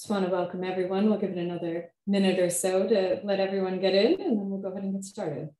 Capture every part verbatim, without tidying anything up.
just want to welcome everyone. We'll give it another minute or so to let everyone get in, and then we'll go ahead and get started.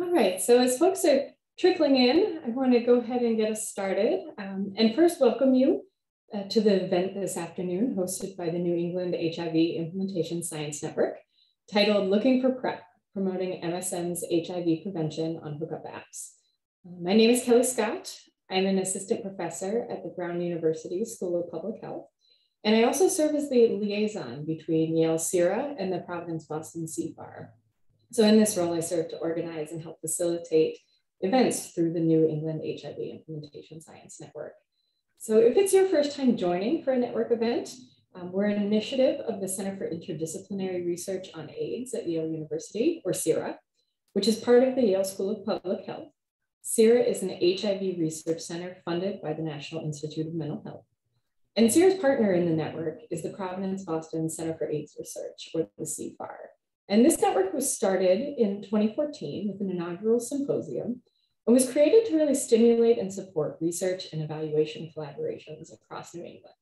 All right, so as folks are trickling in, I want to go ahead and get us started. Um, and first, welcome you uh, to the event this afternoon hosted by the New England H I V Implementation Science Network, titled Looking for PrEP, Promoting M S N's H I V Prevention on Hookup Apps. My name is Kelly Scott. I'm an assistant professor at the Brown University School of Public Health. And I also serve as the liaison between Yale CIRA and the Providence Boston C F A R. So in this role, I serve to organize and help facilitate events through the New England H I V Implementation Science Network. So if it's your first time joining for a network event, um, we're an initiative of the Center for Interdisciplinary Research on AIDS at Yale University, or CIRA, which is part of the Yale School of Public Health. CIRA is an H I V research center funded by the National Institute of Mental Health. And CIRA's partner in the network is the Providence Boston Center for AIDS Research, or the C F A R. And this network was started in twenty fourteen with an inaugural symposium and was created to really stimulate and support research and evaluation collaborations across New England,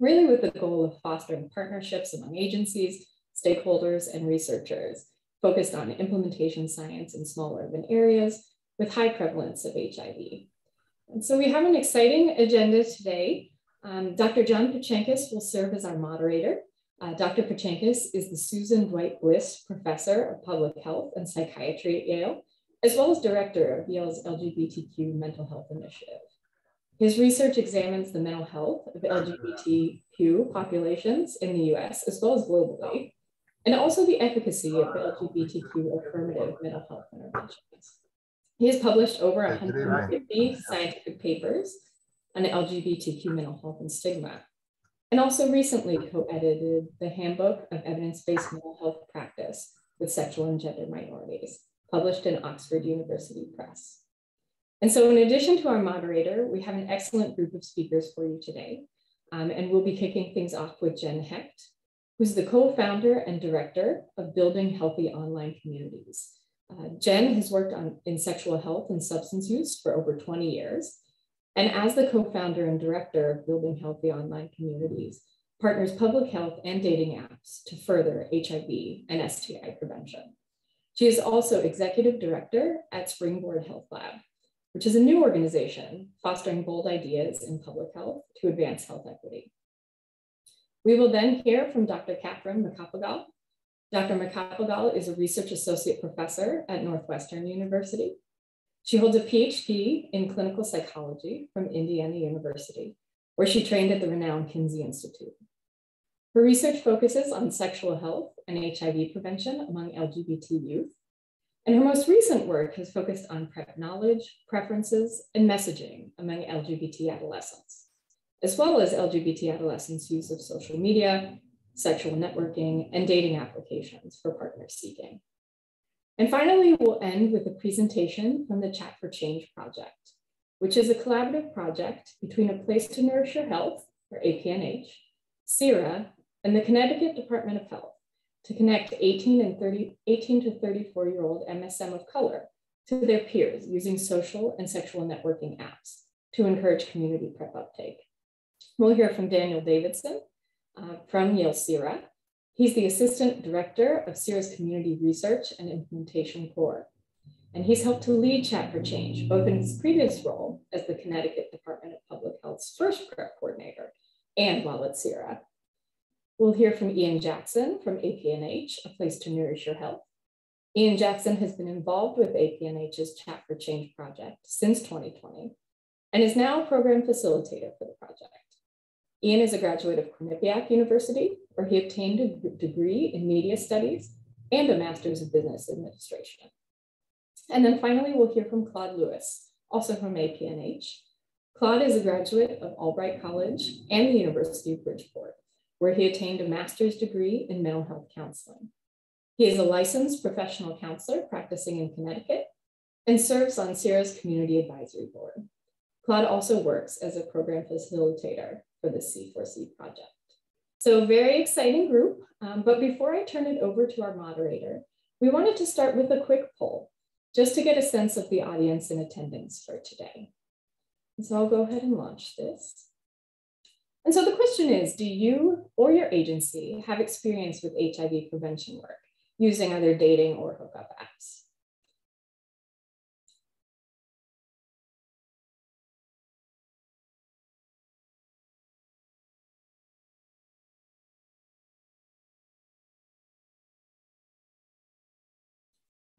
really with the goal of fostering partnerships among agencies, stakeholders, and researchers focused on implementation science in small urban areas with high prevalence of H I V. And so we have an exciting agenda today. Um, Doctor John Pachankis will serve as our moderator. Uh, Doctor Pachankis is the Susan Dwight Bliss Professor of Public Health and Psychiatry at Yale, as well as Director of Yale's L G B T Q Mental Health Initiative. His research examines the mental health of L G B T Q populations in the U S, as well as globally, and also the efficacy of L G B T Q affirmative mental health interventions. He has published over one hundred fifty scientific papers on L G B T Q mental health and stigma, and also recently co-edited the Handbook of Evidence-Based Mental Health Practice with Sexual and Gender Minorities, published in Oxford University Press. And so in addition to our moderator, we have an excellent group of speakers for you today. Um, and we'll be kicking things off with Jen Hecht, who's the co-founder and director of Building Healthy Online Communities. Uh, Jen has worked on, in sexual health and substance use for over twenty years. And as the co-founder and director of Building Healthy Online Communities, partners public health and dating apps to further H I V and S T I prevention. She is also executive director at Springboard Health Lab, which is a new organization fostering bold ideas in public health to advance health equity. We will then hear from Doctor Catherine Macapagal. Doctor Macapagal is a research associate professor at Northwestern University. She holds a P H D in clinical psychology from Indiana University, where she trained at the renowned Kinsey Institute. Her research focuses on sexual health and H I V prevention among L G B T youth. And her most recent work has focused on PrEP knowledge, preferences, and messaging among L G B T adolescents, as well as L G B T adolescents' use of social media, sexual networking, and dating applications for partners seeking. And finally, we'll end with a presentation from the Chat for Change project, which is a collaborative project between A Place to Nourish Your Health, or A P N H, CIRA, and the Connecticut Department of Health to connect eighteen to thirty-four-year-old M S M of color to their peers using social and sexual networking apps to encourage community PrEP uptake. We'll hear from Daniel Davidson uh, from Yale CIRA. He's the Assistant Director of CIRA's Community Research and Implementation Core, and he's helped to lead Chat for Change, both in his previous role as the Connecticut Department of Public Health's first PrEP coordinator and while at CIRA. We'll hear from Ian Jackson from A P N H, A Place to Nourish Your Health. Ian Jackson has been involved with A P N H's Chat for Change project since twenty twenty and is now a program facilitator for the project. Ian is a graduate of Quinnipiac University, where he obtained a degree in media studies and a master's of business administration. And then finally, we'll hear from Claude Lewis, also from A P N H. Claude is a graduate of Albright College and the University of Bridgeport, where he attained a master's degree in mental health counseling. He is a licensed professional counselor practicing in Connecticut and serves on CIRA's Community Advisory Board. Claude also works as a program facilitator for the C four C project. So very exciting group, um, but before I turn it over to our moderator, we wanted to start with a quick poll just to get a sense of the audience in attendance for today. So I'll go ahead and launch this. And so the question is, do you or your agency have experience with H I V prevention work using either dating or hookup apps?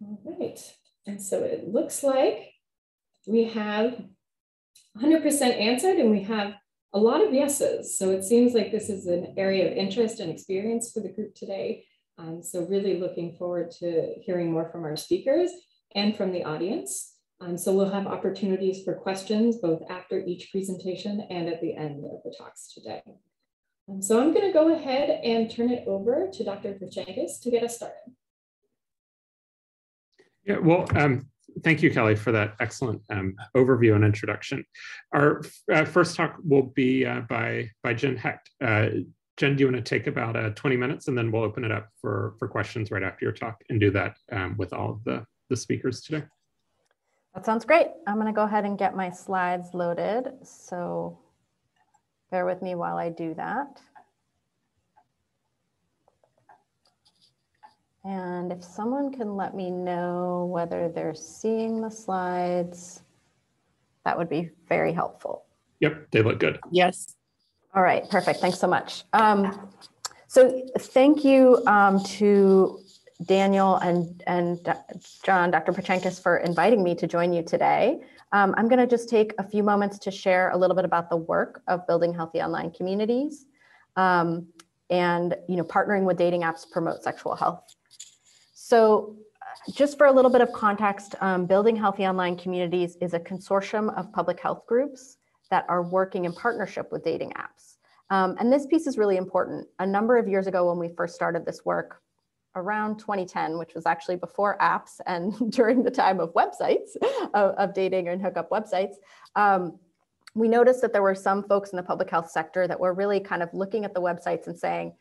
All right, and so it looks like we have one hundred percent answered and we have a lot of yeses. So it seems like this is an area of interest and experience for the group today. Um, so really looking forward to hearing more from our speakers and from the audience. Um, so we'll have opportunities for questions both after each presentation and at the end of the talks today. Um, so I'm gonna go ahead and turn it over to Doctor Pachankis to get us started. Yeah, well, um, thank you, Kelly, for that excellent um, overview and introduction. Our uh, first talk will be uh, by, by Jen Hecht. Uh, Jen, do you want to take about uh, twenty minutes and then we'll open it up for, for questions right after your talk and do that um, with all of the, the speakers today? That sounds great. I'm going to go ahead and get my slides loaded. So bear with me while I do that. And if someone can let me know whether they're seeing the slides, that would be very helpful. Yep, they look good. Yes. All right, perfect. Thanks so much. Um, so thank you um, to Daniel and, and John, Doctor Pachankis, for inviting me to join you today. Um, I'm going to just take a few moments to share a little bit about the work of Building Healthy Online Communities um, and, you know, partnering with dating apps to promote sexual health. So just for a little bit of context, um, Building Healthy Online Communities is a consortium of public health groups that are working in partnership with dating apps. Um, and this piece is really important. A number of years ago when we first started this work, around twenty ten, which was actually before apps and during the time of websites, of, of dating and hookup websites, um, we noticed that there were some folks in the public health sector that were really kind of looking at the websites and saying,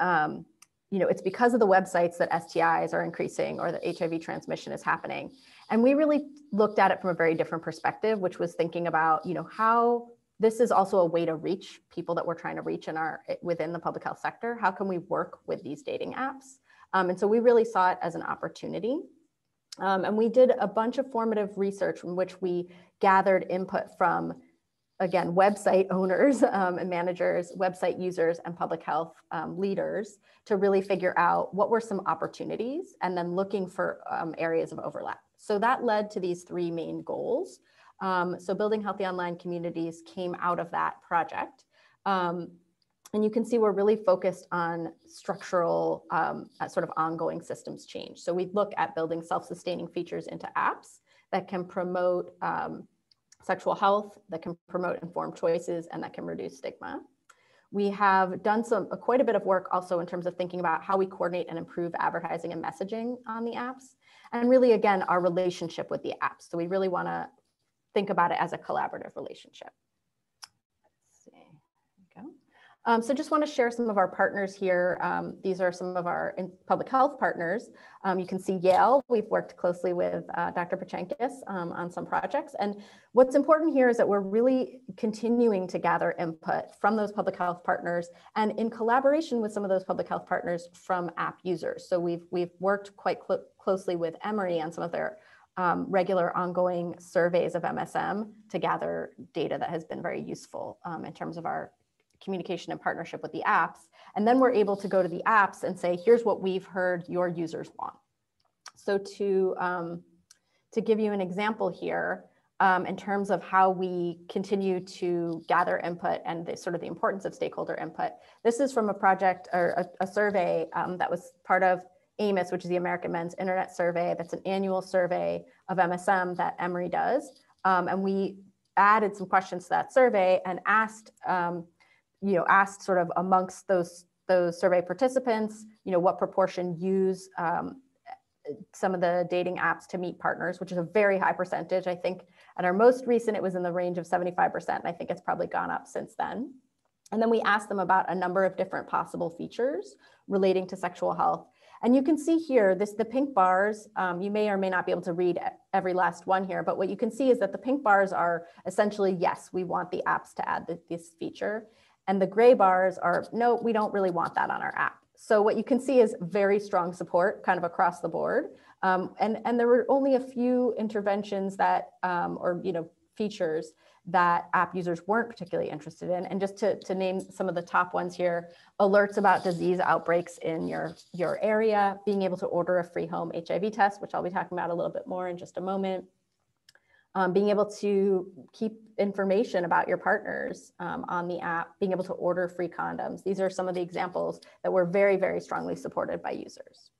um, you know, it's because of the websites that S T Is are increasing or that H I V transmission is happening. And we really looked at it from a very different perspective, which was thinking about, you know, how this is also a way to reach people that we're trying to reach in our, within the public health sector. How can we work with these dating apps? Um, and so we really saw it as an opportunity. Um, and we did a bunch of formative research in which we gathered input from, again, website owners um, and managers, website users, and public health um, leaders to really figure out what were some opportunities and then looking for um, areas of overlap. So that led to these three main goals. Um, so Building Healthy Online Communities came out of that project. Um, and you can see we're really focused on structural um, sort of ongoing systems change. So we look at building self-sustaining features into apps that can promote um, sexual health, that can promote informed choices, and that can reduce stigma. We have done some uh, quite a bit of work also in terms of thinking about how we coordinate and improve advertising and messaging on the apps, and really, again, our relationship with the apps. So we really want to think about it as a collaborative relationship. Let's see. There we go. Um, so just want to share some of our partners here. Um, these are some of our in public health partners. Um, you can see Yale. We've worked closely with uh, Doctor Pachankis um, on some projects. And what's important here is that we're really continuing to gather input from those public health partners and in collaboration with some of those public health partners from app users. So we've, we've worked quite cl closely with Emory on some of their um, regular ongoing surveys of M S M to gather data that has been very useful um, in terms of our communication and partnership with the apps. And then we're able to go to the apps and say, here's what we've heard your users want. So to, um, to give you an example here, um, in terms of how we continue to gather input and the sort of the importance of stakeholder input, this is from a project or a, a survey um, that was part of A M I S, which is the American Men's Internet Survey. That's an annual survey of M S M that Emory does. Um, and we added some questions to that survey and asked, um, you know, asked sort of amongst those, those survey participants, you know, what proportion use um, some of the dating apps to meet partners, which is a very high percentage. I think at our most recent, it was in the range of seventy-five percent. And I think it's probably gone up since then. And then we asked them about a number of different possible features relating to sexual health. And you can see here, this the pink bars, um, you may or may not be able to read every last one here, but what you can see is that the pink bars are essentially, yes, we want the apps to add the, this feature. And the gray bars are, no, we don't really want that on our app. So what you can see is very strong support kind of across the board. Um, and, and there were only a few interventions that, um, or, you know, features that app users weren't particularly interested in. And just to, to name some of the top ones here, alerts about disease outbreaks in your, your area, being able to order a free home H I V test, which I'll be talking about a little bit more in just a moment, um, being able to keep information about your partners um, on the app, being able to order free condoms. These are some of the examples that were very, very strongly supported by users.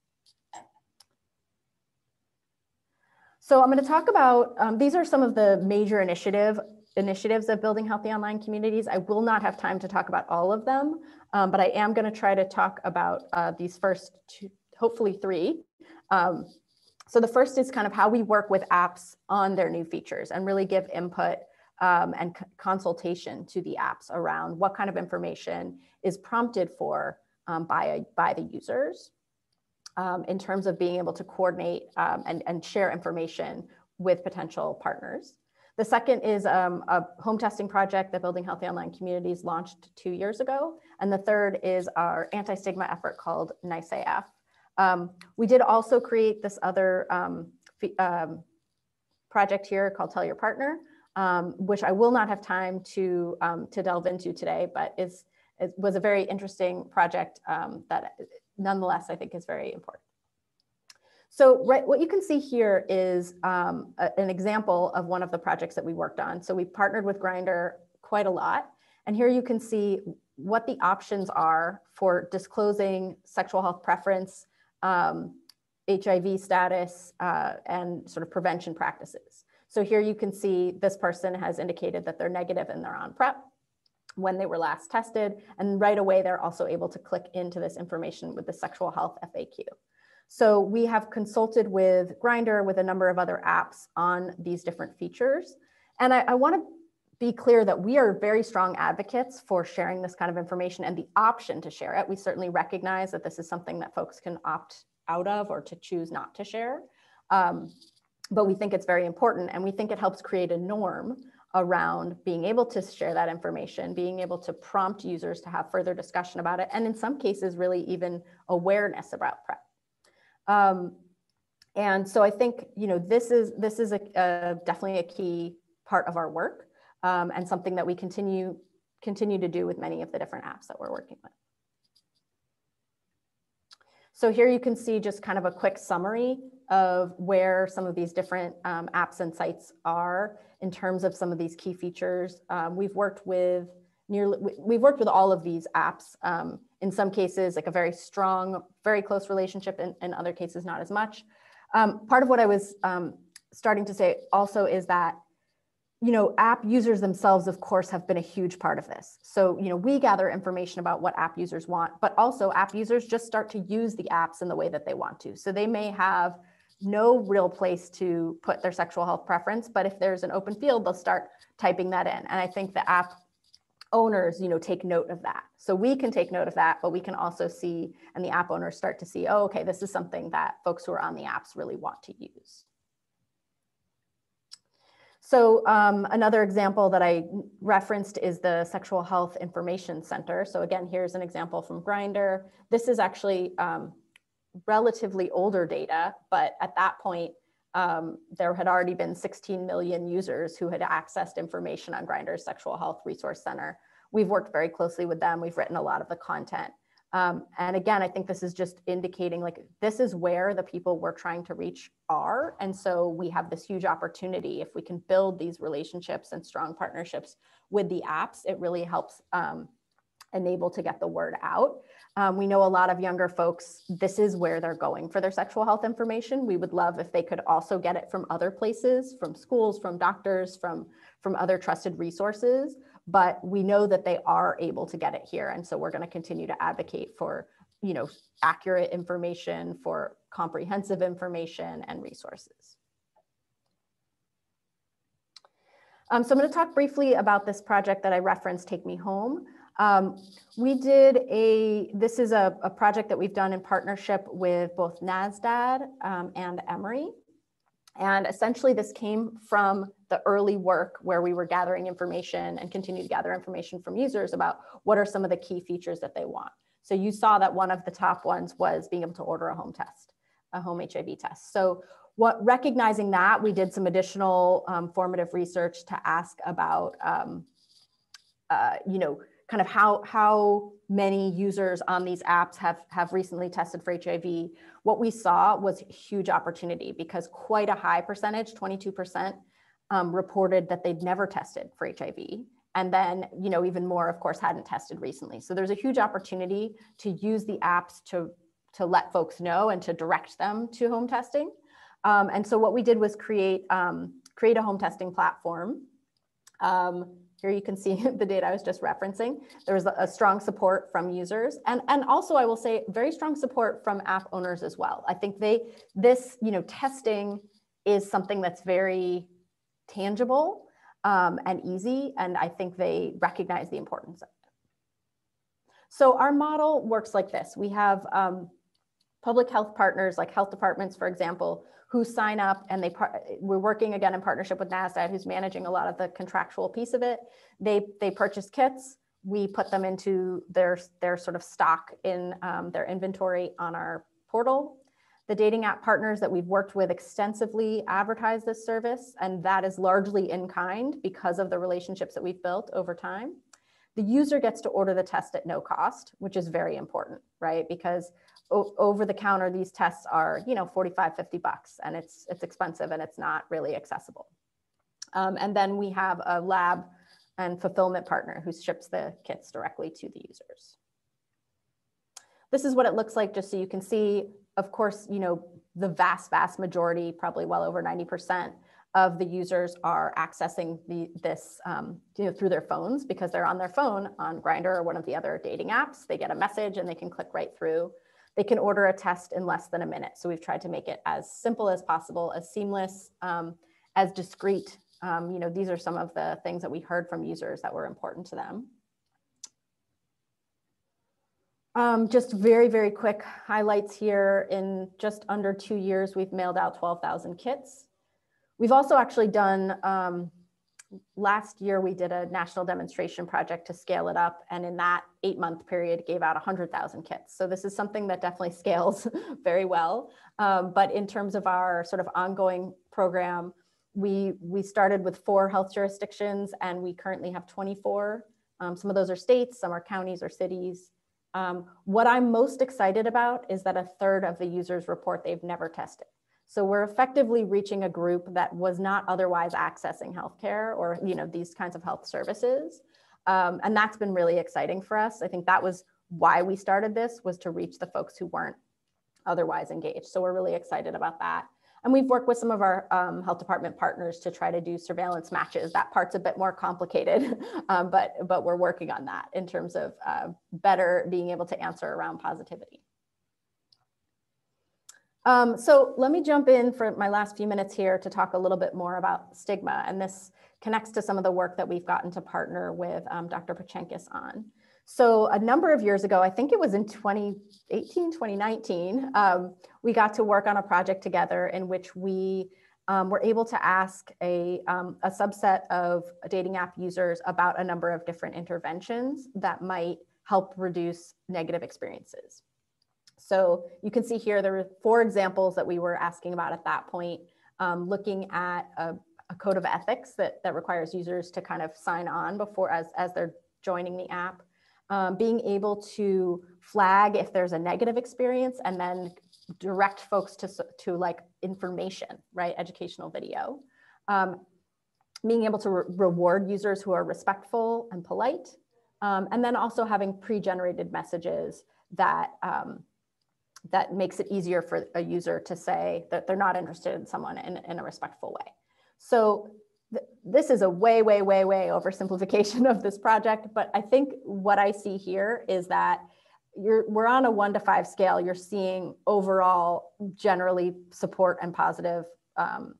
So I'm going to talk about, um, these are some of the major initiative initiatives of Building Healthy Online Communities. I will not have time to talk about all of them, um, but I am going to try to talk about uh, these first two, hopefully three. Um, so the first is kind of how we work with apps on their new features and really give input um, and consultation to the apps around what kind of information is prompted for um, by, a, by the users. Um, in terms of being able to coordinate um, and, and share information with potential partners. The second is um, a home testing project that Building Healthy Online Communities launched two years ago. And the third is our anti-stigma effort called nice A F. Um, we did also create this other um, um, project here called Tell Your Partner, um, which I will not have time to, um, to delve into today, but is, it was a very interesting project um, that nonetheless, I think is very important. So right, what you can see here is um, a, an example of one of the projects that we worked on. So we partnered with Grindr quite a lot. And here you can see what the options are for disclosing sexual health preference, um, H I V status, uh, and sort of prevention practices. So here you can see this person has indicated that they're negative and they're on PrEP when they were last tested. And right away, they're also able to click into this information with the sexual health F A Q. So we have consulted with Grindr, with a number of other apps on these different features. And I, I wanna be clear that we are very strong advocates for sharing this kind of information and the option to share it. We certainly recognize that this is something that folks can opt out of or to choose not to share. Um, but we think it's very important, and we think it helps create a norm around being able to share that information, being able to prompt users to have further discussion about it, and in some cases, really even awareness about PrEP. Um, and so I think, you know, this is, this is a, a, definitely a key part of our work um, and something that we continue, continue to do with many of the different apps that we're working with. So here you can see just kind of a quick summary of where some of these different um, apps and sites are in terms of some of these key features. Um, we've worked with nearly, we've worked with all of these apps. Um, in some cases, like a very strong, very close relationship, and in other cases, not as much. Um, part of what I was um, starting to say also is that, you know, app users themselves, of course, have been a huge part of this. So, you know, we gather information about what app users want, but also app users just start to use the apps in the way that they want to. So they may have no real place to put their sexual health preference, but if there's an open field, they'll start typing that in. And I think the app owners, you know, take note of that. So we can take note of that, but we can also see, and the app owners start to see, oh, okay, this is something that folks who are on the apps really want to use. So um, another example that I referenced is the Sexual Health Information Center. So again, here's an example from Grindr. This is actually um, relatively older data, but at that point, um, there had already been sixteen million users who had accessed information on Grindr's Sexual Health Resource Center. We've worked very closely with them. We've written a lot of the content. Um, and again, I think this is just indicating like, this is where the people we're trying to reach are. And so we have this huge opportunity. If we can build these relationships and strong partnerships with the apps, it really helps um, and able to get the word out. Um, we know a lot of younger folks, this is where they're going for their sexual health information. We would love if they could also get it from other places, from schools, from doctors, from, from other trusted resources, but we know that they are able to get it here. And so we're going to continue to advocate for, you know, accurate information, for comprehensive information and resources. Um, so I'm going to talk briefly about this project that I referenced, Take Me Home. Um, we did a, this is a, a project that we've done in partnership with both NASDAQ um, and Emory. And essentially this came from the early work where we were gathering information and continue to gather information from users about what are some of the key features that they want. So you saw that one of the top ones was being able to order a home test, a home H I V test. So what, recognizing that, we did some additional um, formative research to ask about, um, uh, you know, kind of how, how many users on these apps have, have recently tested for H I V. What we saw was a huge opportunity because quite a high percentage, twenty-two percent um, reported that they'd never tested for H I V. And then, you know, even more, of course, hadn't tested recently. So there's a huge opportunity to use the apps to, to let folks know and to direct them to home testing. Um, and so what we did was create, um, create a home testing platform. Um, Here you can see the data I was just referencing. There was a strong support from users, and, and also I will say very strong support from app owners as well. I think they, this, you know, testing is something that's very tangible um, and easy, and I think they recognize the importance of it. So our model works like this. We have um, public health partners like health departments, for example, who sign up, and they we're working again in partnership with NASDAQ, who's managing a lot of the contractual piece of it. They they purchase kits. We put them into their their sort of stock in um, their inventory on our portal. The dating app partners that we've worked with extensively advertise this service, and that is largely in kind because of the relationships that we've built over time. The user gets to order the test at no cost, which is very important, right? Because over the counter, these tests are, you know, forty-five, fifty bucks, and it's, it's expensive and it's not really accessible. Um, and then we have a lab and fulfillment partner who ships the kits directly to the users. This is what it looks like, just so you can see. Of course, you know, the vast, vast majority, probably well over ninety percent of the users are accessing the, this um, you know, through their phones, because they're on their phone on Grindr or one of the other dating apps. They get a message and they can click right through. They can order a test in less than a minute. So we've tried to make it as simple as possible, as seamless, um, as discreet. Um, you know, these are some of the things that we heard from users that were important to them. Um, just very, very quick highlights here. In just under two years, we've mailed out twelve thousand kits. We've also actually done, um, last year we did a national demonstration project to scale it up, and in that eight month period gave out one hundred thousand kits. So this is something that definitely scales very well. Um, but in terms of our sort of ongoing program, we, we started with four health jurisdictions, and we currently have twenty-four. Um, some of those are states, some are counties or cities. Um, what I'm most excited about is that a third of the users report they've never tested. So we're effectively reaching a group that was not otherwise accessing healthcare or, you know, these kinds of health services. Um, and that's been really exciting for us. I think that was why we started this, was to reach the folks who weren't otherwise engaged. So we're really excited about that. And we've worked with some of our um, health department partners to try to do surveillance matches. That part's a bit more complicated, um, but, but we're working on that in terms of uh, better being able to answer around positivity. Um, so let me jump in for my last few minutes here to talk a little bit more about stigma, and this connects to some of the work that we've gotten to partner with um, Doctor Pachankis on. So a number of years ago, I think it was in twenty eighteen, twenty nineteen, um, we got to work on a project together in which we um, were able to ask a, um, a subset of dating app users about a number of different interventions that might help reduce negative experiences. So you can see here, there were four examples that we were asking about at that point, um, looking at a, a code of ethics that, that requires users to kind of sign on before as, as they're joining the app, um, being able to flag if there's a negative experience and then direct folks to, to like information, right? Educational video, um, being able to re- reward users who are respectful and polite, Um, and then also having pre-generated messages that, um, that makes it easier for a user to say that they're not interested in someone in, in a respectful way. So th- this is a way, way, way, way oversimplification of this project. But I think what I see here is that you're, we're on a one to five scale. You're seeing overall generally support and positive um,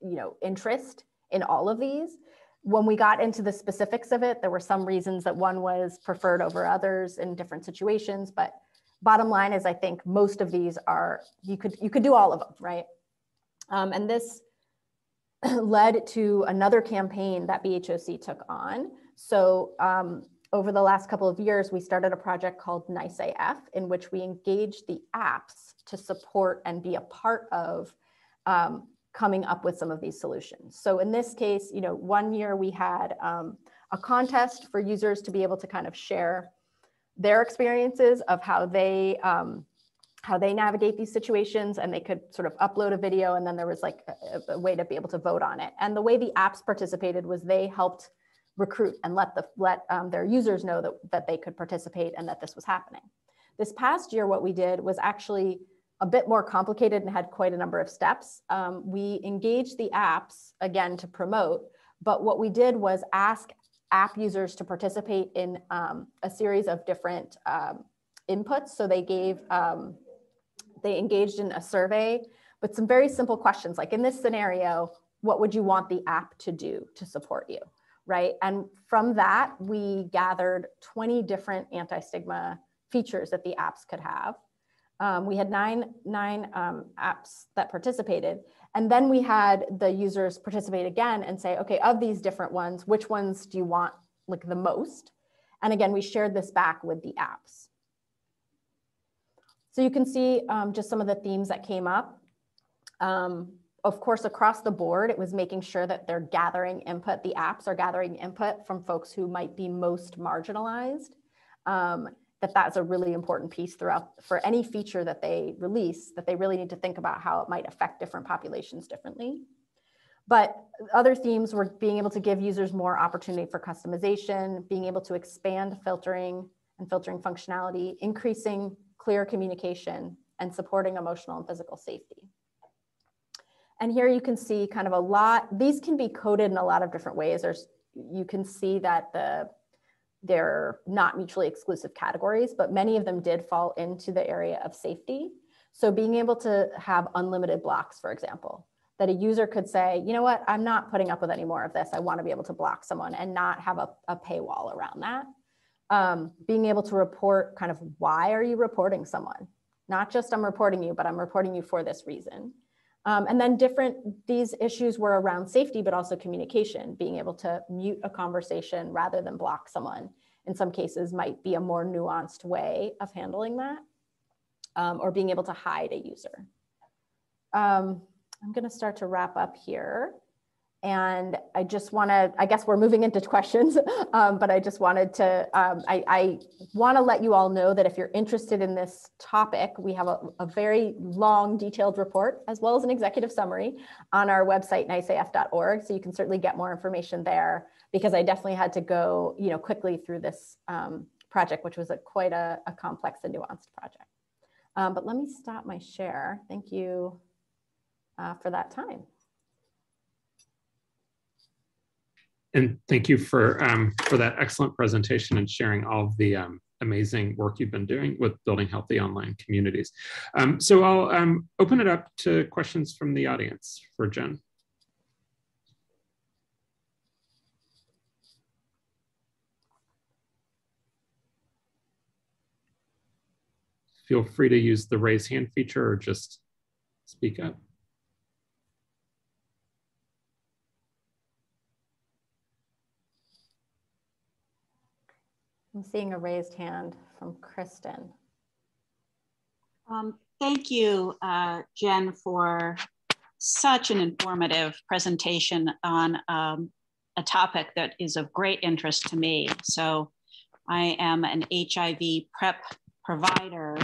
you know, interest in all of these. When we got into the specifics of it, there were some reasons that one was preferred over others in different situations. But bottom line is, I think most of these are, you could, you could do all of them, right? Um, and this led to another campaign that B H O C took on. So um, over the last couple of years, we started a project called nice A F, in which we engaged the apps to support and be a part of um, coming up with some of these solutions. So in this case, you know, one year we had um, a contest for users to be able to kind of share their experiences of how they um, how they navigate these situations, and they could sort of upload a video, and then there was like a, a way to be able to vote on it. And the way the apps participated was they helped recruit and let the let um, their users know that that they could participate and that this was happening. This past year, what we did was actually a bit more complicated and had quite a number of steps. Um, we engaged the apps again to promote, but what we did was ask app users to participate in um, a series of different um, inputs. So they gave, um, they engaged in a survey, but some very simple questions, like in this scenario, what would you want the app to do to support you, right? And from that, we gathered twenty different anti-stigma features that the apps could have. Um, we had nine, nine um, apps that participated. And then we had the users participate again and say, okay, of these different ones, which ones do you want like the most? And again, we shared this back with the apps. So you can see um, just some of the themes that came up. Um, of course, across the board, it was making sure that they're gathering input. The apps are gathering input from folks who might be most marginalized. Um, that that's a really important piece throughout for any feature that they release, that they really need to think about how it might affect different populations differently. But other themes were being able to give users more opportunity for customization, being able to expand filtering and filtering functionality, increasing clear communication, and supporting emotional and physical safety. And here you can see kind of a lot, these can be coded in a lot of different ways. There's, you can see that the they're not mutually exclusive categories, but many of them did fall into the area of safety. So being able to have unlimited blocks, for example, that a user could say, you know what, I'm not putting up with any more of this. I want to be able to block someone and not have a, a paywall around that. Um, being able to report kind of, why are you reporting someone? Not just I'm reporting you, but I'm reporting you for this reason. Um, and then different, these issues were around safety, but also communication, being able to mute a conversation rather than block someone, in some cases might be a more nuanced way of handling that, um, or being able to hide a user. Um, I'm gonna start to wrap up here. And I just wanna, I guess we're moving into questions, um, but I just wanted to, um, I, I wanna let you all know that if you're interested in this topic, we have a, a very long detailed report as well as an executive summary on our website, nice A F dot org. So you can certainly get more information there, because I definitely had to go you know, quickly through this um, project, which was a, quite a, a complex and nuanced project. Um, but let me stop my share. Thank you uh, for that time. And thank you for, um, for that excellent presentation and sharing all of the um, amazing work you've been doing with building healthy online communities. Um, so I'll um, open it up to questions from the audience for Jen. Feel free to use the raise hand feature or just speak up. I'm seeing a raised hand from Kristen. Um, thank you, uh, Jen, for such an informative presentation on um, a topic that is of great interest to me. So I am an H I V PrEP provider.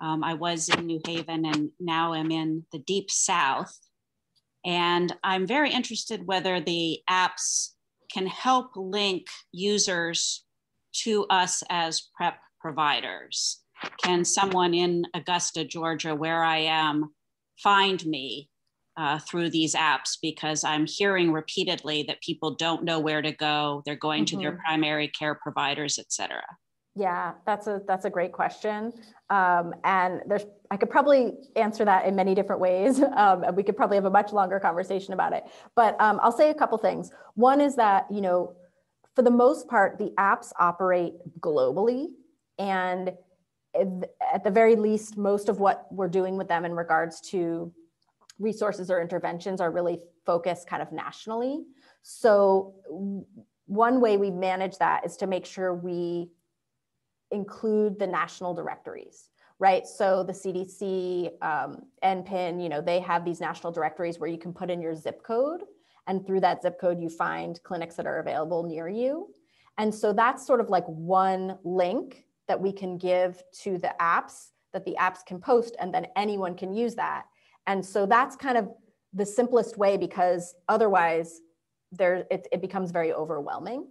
Um, I was in New Haven and now I'm in the Deep South. And I'm very interested whether the apps can help link users to us as PrEP providers. Can someone in Augusta, Georgia, where I am, find me uh, through these apps? Because I'm hearing repeatedly that people don't know where to go. They're going mm-hmm. to their primary care providers, et cetera. Yeah, that's a that's a great question, um, and there's I could probably answer that in many different ways, um, and we could probably have a much longer conversation about it. But um, I'll say a couple things. One is that, you know, for the most part, the apps operate globally, and if, at the very least, most of what we're doing with them in regards to resources or interventions are really focused kind of nationally. So one way we manage that is to make sure we include the national directories, right? So the C D C, um, N P I N, you know, they have these national directories where you can put in your zip code, and through that zip code, you find clinics that are available near you. And so that's sort of like one link that we can give to the apps that the apps can post, and then anyone can use that. And so that's kind of the simplest way, because otherwise there, it, it becomes very overwhelming.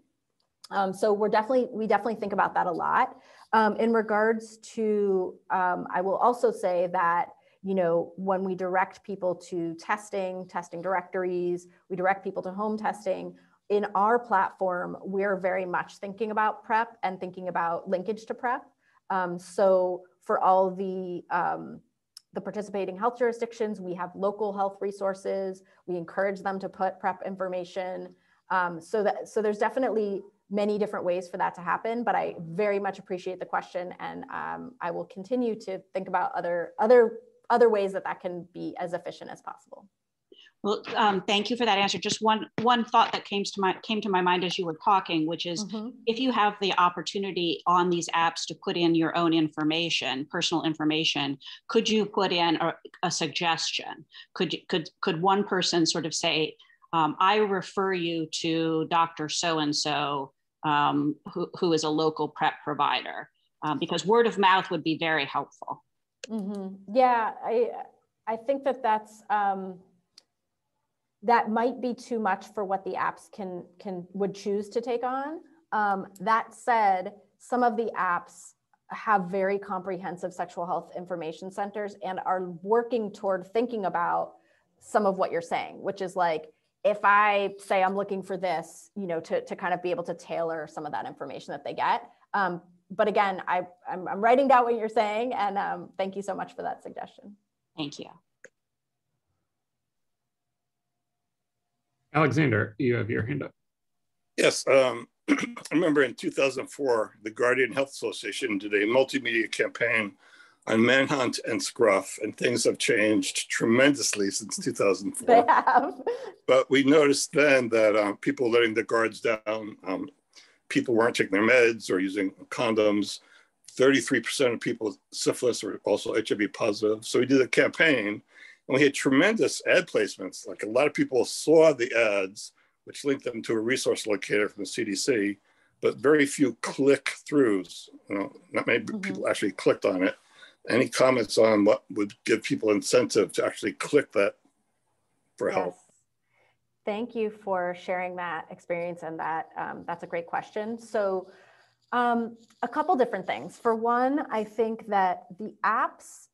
Um, so we're definitely, we definitely think about that a lot. Um, in regards to, um, I will also say that, you know, when we direct people to testing, testing directories, we direct people to home testing, in our platform, we're very much thinking about PrEP and thinking about linkage to PrEP. Um, so for all the, um, the participating health jurisdictions, we have local health resources. We encourage them to put PrEP information. Um, so that, so there's definitely many different ways for that to happen, but I very much appreciate the question, and um, I will continue to think about other, other, other ways that that can be as efficient as possible. Well, um, thank you for that answer. Just one, one thought that came to, my, came to my mind as you were talking, which is mm-hmm. if you have the opportunity on these apps to put in your own information, personal information, could you put in a, a suggestion? Could, could, could one person sort of say, um, I refer you to Doctor So-and-so, um, who, who is a local PrEP provider, um, because word of mouth would be very helpful. Mm-hmm. Yeah, I, I think that that's, um, that might be too much for what the apps can, can would choose to take on. Um, that said, some of the apps have very comprehensive sexual health information centers and are working toward thinking about some of what you're saying, which is like, if I say I'm looking for this, you know, to, to kind of be able to tailor some of that information that they get. Um, but again, I, I'm, I'm writing down what you're saying, and um, thank you so much for that suggestion. Thank you. Alexander, you have your hand up. Yes, um, I remember in two thousand four, the Guardian Health Association did a multimedia campaign on Manhunt and Scruff, and things have changed tremendously since two thousand four. They have. But we noticed then that um, people letting their guards down, um, people weren't taking their meds or using condoms. thirty-three percent of people with syphilis were also H I V positive. So we did a campaign, and we had tremendous ad placements. Like, a lot of people saw the ads, which linked them to a resource locator from the C D C, but very few click throughs. You know, not many mm-hmm. people actually clicked on it. Any comments on what would give people incentive to actually click that for help? Yes. Thank you for sharing that experience, and that um, that's a great question. So um, a couple different things. For one, I think that the apps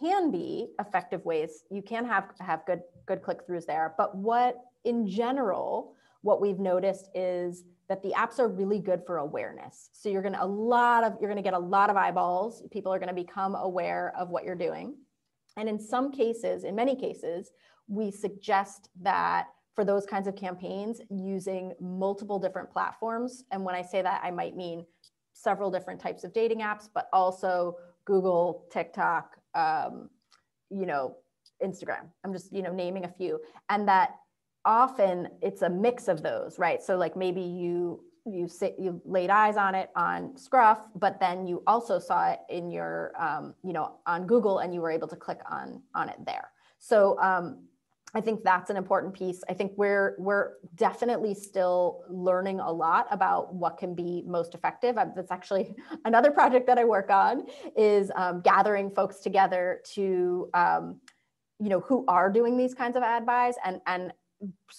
can be effective ways. You can have, have good, good click-throughs there, but what in general, what we've noticed is that the apps are really good for awareness. So you're gonna a lot of you're gonna get a lot of eyeballs. People are gonna become aware of what you're doing, and in some cases, in many cases, we suggest that for those kinds of campaigns, using multiple different platforms. And when I say that, I might mean several different types of dating apps, but also Google, TikTok, um, you know, Instagram. I'm just you know naming a few, and that. Often it's a mix of those, right? So like maybe you you sit, you laid eyes on it on Scruff, but then you also saw it in your, um, you know, on Google, and you were able to click on on it there. So um, I think that's an important piece. I think we're we're definitely still learning a lot about what can be most effective. I, that's actually another project that I work on is um, gathering folks together to, um, you know, who are doing these kinds of ad buys and and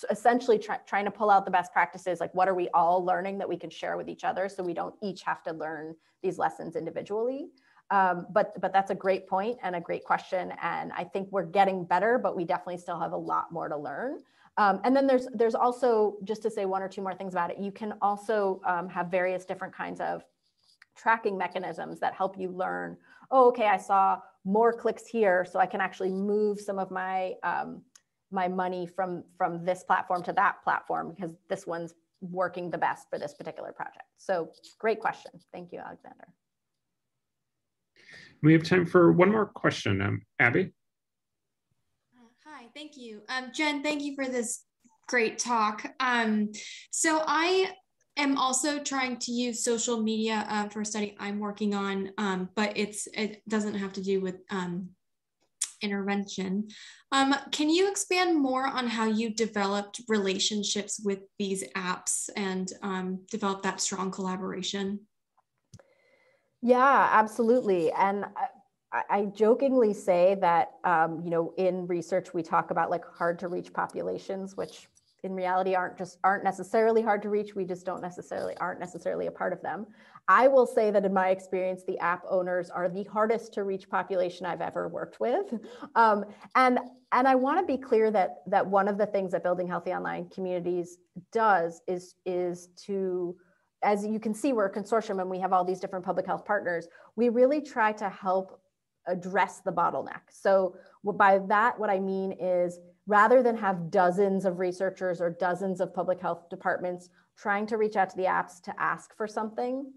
essentially try, trying to pull out the best practices, like what are we all learning that we can share with each other so we don't each have to learn these lessons individually. Um, but, but that's a great point and a great question. And I think we're getting better, but we definitely still have a lot more to learn. Um, and then there's, there's also, just to say one or two more things about it, you can also um, have various different kinds of tracking mechanisms that help you learn, oh, okay, I saw more clicks here, so I can actually move some of my, um, my money from, from this platform to that platform because this one's working the best for this particular project. So great question. Thank you, Alexander. We have time for one more question, um, Abby. Thank you. Um, Jen, thank you for this great talk. Um, so I am also trying to use social media uh, for a study I'm working on, um, but it's it doesn't have to do with um, intervention. Um, can you expand more on how you developed relationships with these apps and um, develop that strong collaboration? Yeah, absolutely. And uh, I jokingly say that, um, you know, in research, we talk about like hard to reach populations, which in reality aren't just aren't necessarily hard to reach. We just don't necessarily aren't necessarily a part of them. I will say that in my experience, the app owners are the hardest to reach population I've ever worked with. Um, and, and I want to be clear that that one of the things that Building Healthy Online Communities does is, is to, as you can see, we're a consortium and we have all these different public health partners. We really try to help address the bottleneck. So by that, what I mean is rather than have dozens of researchers or dozens of public health departments trying to reach out to the apps to ask for something,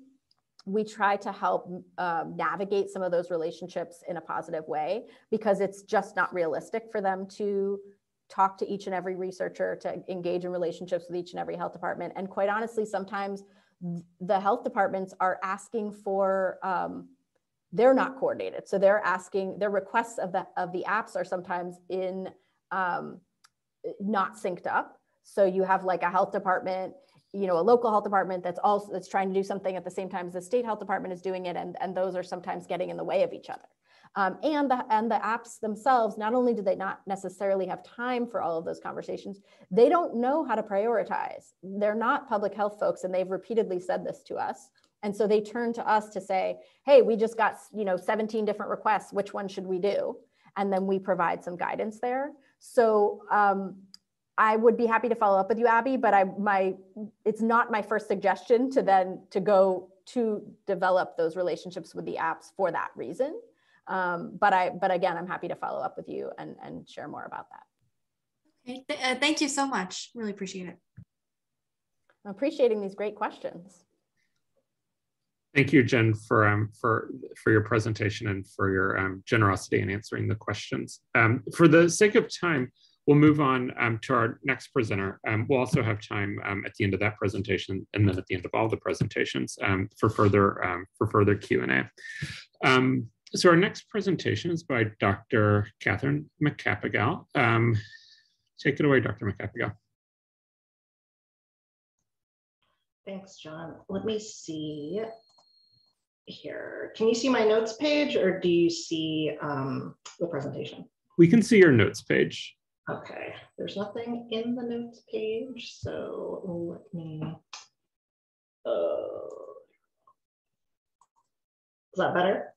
we try to help um, navigate some of those relationships in a positive way, because it's just not realistic for them to talk to each and every researcher, to engage in relationships with each and every health department. And quite honestly, sometimes the health departments are asking for um, they're not coordinated. So they're asking, their requests of the, of the apps are sometimes in um, not synced up. So you have like a health department, you know, a local health department that's also, that's trying to do something at the same time as the state health department is doing it. And, and those are sometimes getting in the way of each other. Um, and, the, and the apps themselves, not only do they not necessarily have time for all of those conversations, they don't know how to prioritize. They're not public health folks, and they've repeatedly said this to us. And so they turn to us to say, hey, we just got, you know, seventeen different requests, which one should we do? And then we provide some guidance there. So um, I would be happy to follow up with you, Abby, but I, my, it's not my first suggestion to then to go to develop those relationships with the apps for that reason. Um, but, I, but again, I'm happy to follow up with you and, and share more about that. Okay. Th uh, thank you so much. Really appreciate it. I'm appreciating these great questions. Thank you, Jen, for um, for for your presentation and for your um, generosity in answering the questions. Um, for the sake of time, we'll move on um, to our next presenter. Um, we'll also have time um, at the end of that presentation, and then at the end of all the presentations um, for further um, for further Q and A. Um, so our next presentation is by Doctor Catherine Macapagal. Um, take it away, Doctor Macapagal. Thanks, John. Let me see. Here, can you see my notes page, or do you see um, the presentation? We can see your notes page. Okay, there's nothing in the notes page, so let me. Uh, is that better?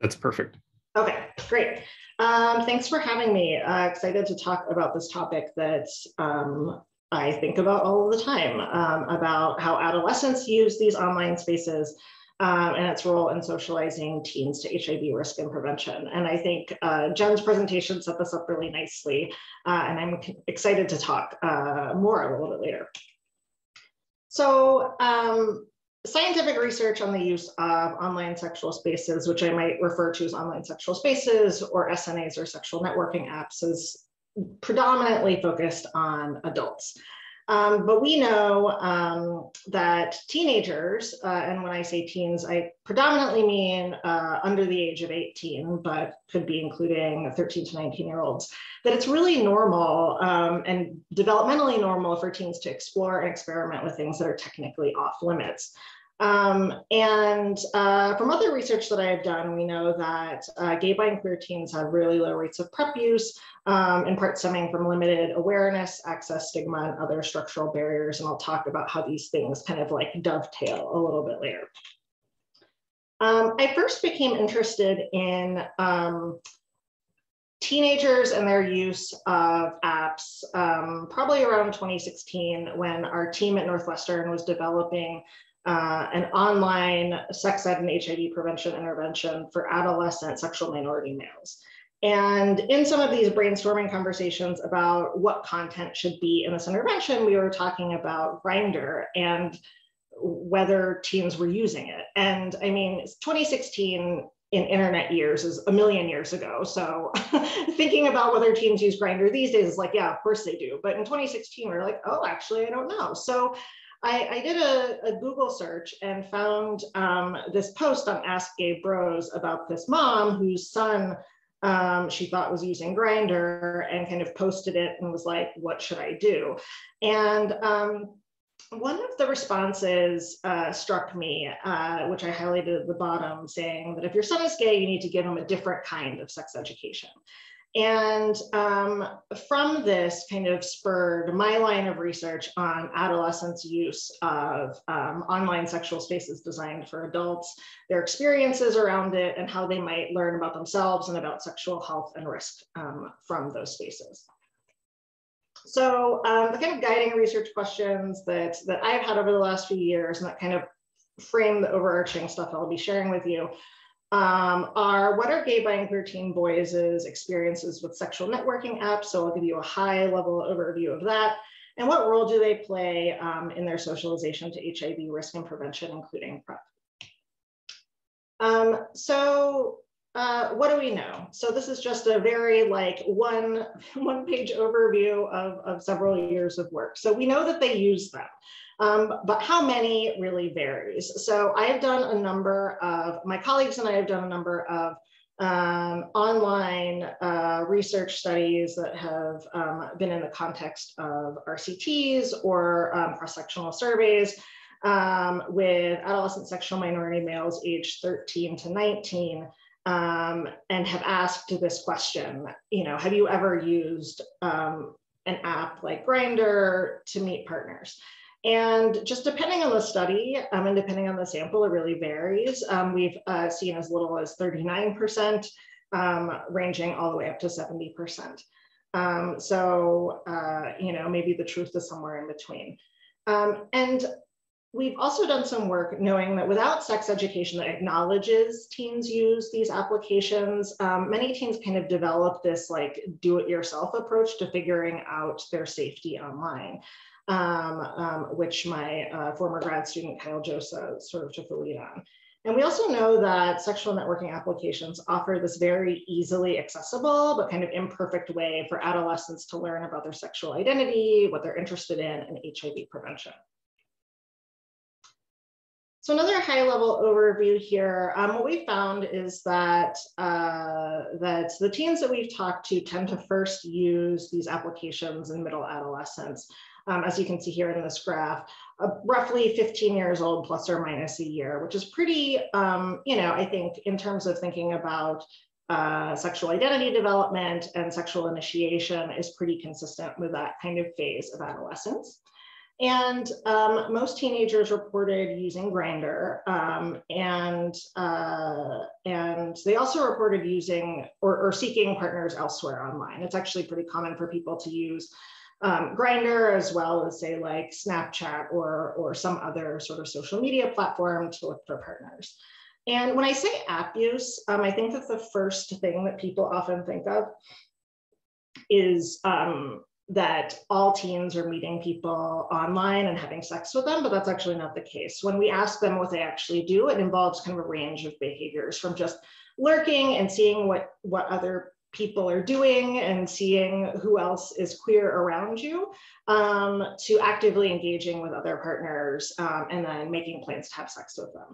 That's perfect. Okay, great. Um, thanks for having me. Uh, excited to talk about this topic that um, I think about all the time, um, about how adolescents use these online spaces. Um, and its role in socializing teens to H I V risk and prevention. And I think uh, Jen's presentation set this up really nicely, uh, and I'm excited to talk uh, more a little bit later. So um, scientific research on the use of online sexual spaces, which I might refer to as online sexual spaces or S N As or sexual networking apps, is predominantly focused on adults. Um, but we know um, that teenagers, uh, and when I say teens, I predominantly mean uh, under the age of eighteen, but could be including thirteen to nineteen year olds, that it's really normal um, and developmentally normal for teens to explore and experiment with things that are technically off limits. Um, and uh, from other research that I have done, we know that uh, gay, bi, and queer teens have really low rates of PrEP use, um, in part stemming from limited awareness, access, stigma, and other structural barriers. And I'll talk about how these things kind of like dovetail a little bit later. Um, I first became interested in um, teenagers and their use of apps, um, probably around twenty sixteen, when our team at Northwestern was developing Uh, an online sex ed and H I V prevention intervention for adolescent sexual minority males. And in some of these brainstorming conversations about what content should be in this intervention, we were talking about Grindr and whether teens were using it. And I mean, twenty sixteen in internet years is a million years ago. So thinking about whether teens use Grindr these days is like, yeah, of course they do. But in twenty sixteen, we were like, oh, actually, I don't know. So I, I did a, a Google search and found um, this post on Ask Gay Bros about this mom whose son um, she thought was using Grindr, and kind of posted it and was like, what should I do? And um, one of the responses uh, struck me, uh, which I highlighted at the bottom, saying that if your son is gay, you need to give him a different kind of sex education. And um, from this kind of spurred my line of research on adolescents' use of um, online sexual spaces designed for adults, their experiences around it, and how they might learn about themselves and about sexual health and risk um, from those spaces. So um, the kind of guiding research questions that, that I've had over the last few years, and that kind of frame the overarching stuff I'll be sharing with you, Um, are what are gay, bi, and queer teen boys' experiences with sexual networking apps? So I'll give you a high level overview of that. And what role do they play um, in their socialization to H I V risk and prevention, including PrEP? Um, so uh, what do we know? So this is just a very like one, one page overview of, of several years of work. So we know that they use them. Um, but how many really varies. So I have done a number of, my colleagues and I have done a number of um, online uh, research studies that have um, been in the context of R C Ts or um, cross-sectional surveys um, with adolescent sexual minority males aged thirteen to nineteen, um, and have asked this question, you know, have you ever used um, an app like Grindr to meet partners? And just depending on the study um, and depending on the sample, it really varies. Um, we've uh, seen as little as thirty-nine percent, um, ranging all the way up to seventy percent. Um, so, uh, you know, maybe the truth is somewhere in between. Um, and we've also done some work knowing that without sex education that acknowledges teens use these applications, um, many teens kind of develop this like do-it-yourself approach to figuring out their safety online. Um, um, which my uh, former grad student, Kyle Josa, sort of took the lead on. And we also know that sexual networking applications offer this very easily accessible, but kind of imperfect way for adolescents to learn about their sexual identity, what they're interested in, and H I V prevention. So another high-level overview here, um, what we found is that, uh, that the teens that we've talked to tend to first use these applications in middle adolescence. Um, as you can see here in this graph, uh, roughly fifteen years old plus or minus a year, which is pretty, um, you know, I think in terms of thinking about uh, sexual identity development and sexual initiation is pretty consistent with that kind of phase of adolescence. And um, most teenagers reported using Grindr, um, and, uh, and they also reported using or, or seeking partners elsewhere online. It's actually pretty common for people to use Um, Grindr, as well as say like Snapchat or, or some other sort of social media platform to look for partners. And when I say app use, um, I think that the first thing that people often think of is um, that all teens are meeting people online and having sex with them, but that's actually not the case. When we ask them what they actually do, it involves kind of a range of behaviors from just lurking and seeing what, what other people are doing and seeing who else is queer around you, um, to actively engaging with other partners, um, and then making plans to have sex with them.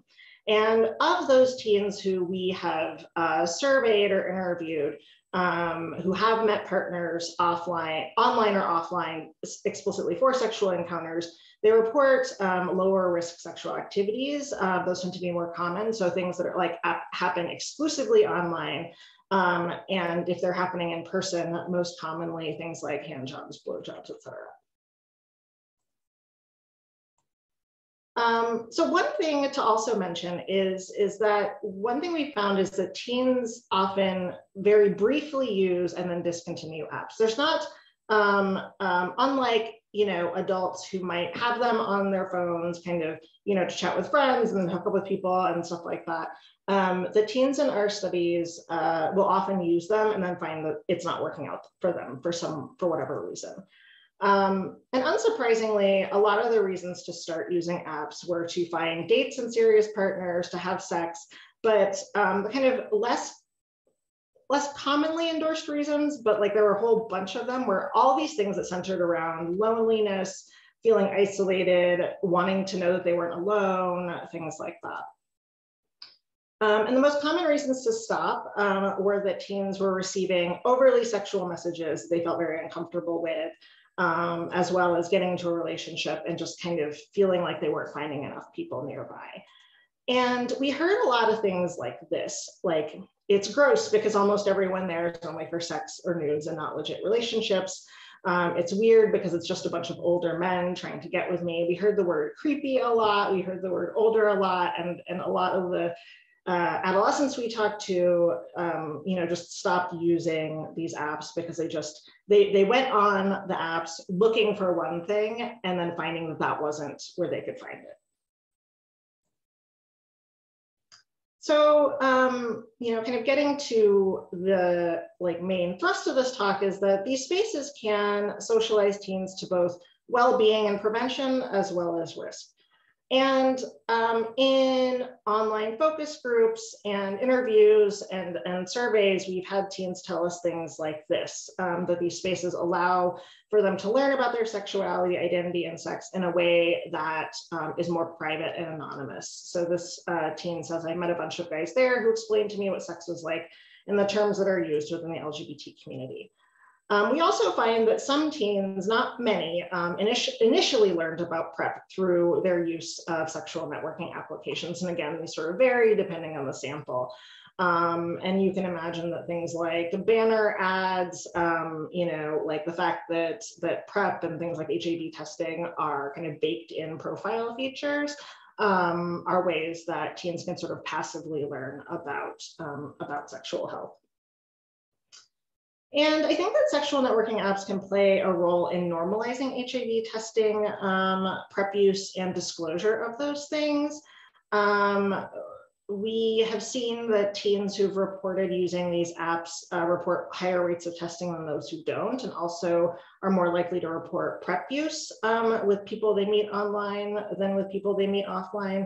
And of those teens who we have uh, surveyed or interviewed, um, who have met partners offline, online or offline, explicitly for sexual encounters, they report um, lower risk sexual activities. Uh, those tend to be more common. So things that are like happen exclusively online. Um, and if they're happening in person, most commonly things like hand jobs, blow jobs, et cetera. Um, so one thing to also mention is, is that one thing we found is that teens often very briefly use and then discontinue apps. There's not, um, um, unlike, you know, adults who might have them on their phones kind of, you know, to chat with friends and then hook up with people and stuff like that. Um, the teens in our studies uh, will often use them and then find that it's not working out for them for some, for whatever reason. Um, and unsurprisingly, a lot of the reasons to start using apps were to find dates and serious partners, to have sex, but um, the kind of less, less commonly endorsed reasons, but like there were a whole bunch of them were all these things that centered around loneliness, feeling isolated, wanting to know that they weren't alone, things like that. Um, and the most common reasons to stop um, were that teens were receiving overly sexual messages they felt very uncomfortable with, Um, as well as getting into a relationship and just kind of feeling like they weren't finding enough people nearby. And we heard a lot of things like this, like, it's gross because almost everyone there is only for sex or nudes and not legit relationships. Um, it's weird because it's just a bunch of older men trying to get with me. We heard the word creepy a lot. We heard the word older a lot, and, and a lot of the Uh, adolescents we talked to, um, you know, just stopped using these apps because they just, they, they went on the apps looking for one thing and then finding that that wasn't where they could find it. So, um, you know, kind of getting to the like main thrust of this talk is that these spaces can socialize teens to both well-being and prevention as well as risk. And um, in online focus groups and interviews and, and surveys, we've had teens tell us things like this, um, that these spaces allow for them to learn about their sexuality, identity, and sex in a way that um, is more private and anonymous. So this uh, teen says, I met a bunch of guys there who explained to me what sex was like in the terms that are used within the L G B T community. Um, we also find that some teens, not many, um, init initially learned about PrEP through their use of sexual networking applications. And again, they sort of vary depending on the sample. Um, and you can imagine that things like banner ads, um, you know, like the fact that, that PrEP and things like H I V testing are kind of baked in profile features um, are ways that teens can sort of passively learn about, um, about sexual health. And I think that sexual networking apps can play a role in normalizing H I V testing, um, PrEP use, and disclosure of those things. Um, we have seen that teens who've reported using these apps uh, report higher rates of testing than those who don't, and also are more likely to report PrEP use um, with people they meet online than with people they meet offline.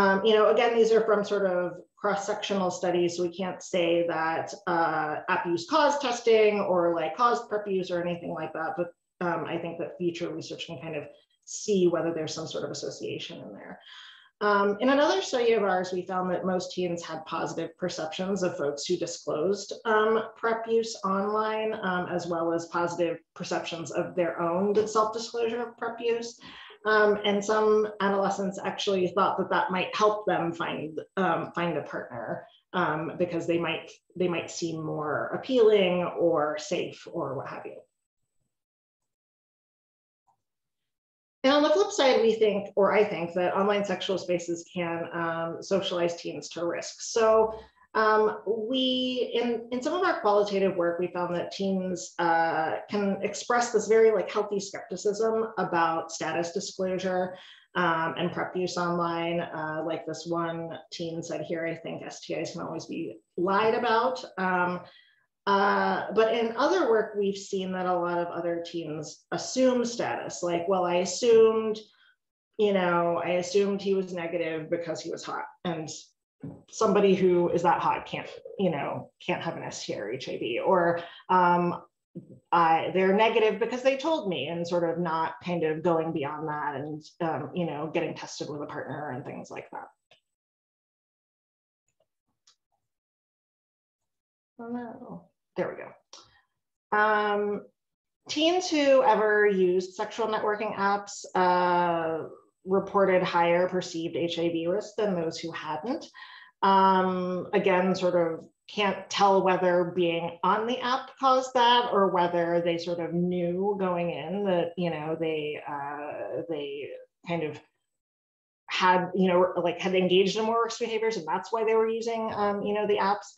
Um, you know, again, these are from sort of cross-sectional studies, so we can't say that uh, app use caused testing or like caused PrEP use or anything like that, but um, I think that future research can kind of see whether there's some sort of association in there. Um, in another study of ours, we found that most teens had positive perceptions of folks who disclosed um, PrEP use online, um, as well as positive perceptions of their own self-disclosure of PrEP use. Um, and some adolescents actually thought that that might help them find um, find a partner um, because they might they might seem more appealing or safe or what have you. And on the flip side, we think, or I think, that online sexual spaces can um, socialize teens to risk. So um, we, in, in some of our qualitative work, we found that teens uh, can express this very like healthy skepticism about status disclosure um, and PrEP use online. Uh, like this one teen said here, I think S T Is can always be lied about. Um, Uh, but in other work, we've seen that a lot of other teens assume status, like, well, I assumed, you know, I assumed he was negative because he was hot, and somebody who is that hot can't, you know, can't have an S T I or H I V, or um, I, they're negative because they told me, and sort of not kind of going beyond that and, um, you know, getting tested with a partner and things like that. Oh no, there we go. Um, teens who ever used sexual networking apps uh, reported higher perceived H I V risk than those who hadn't. Um, again, sort of can't tell whether being on the app caused that or whether they sort of knew going in that, you know, they, uh, they kind of had, you know, like had engaged in more risk behaviors and that's why they were using, um, you know, the apps.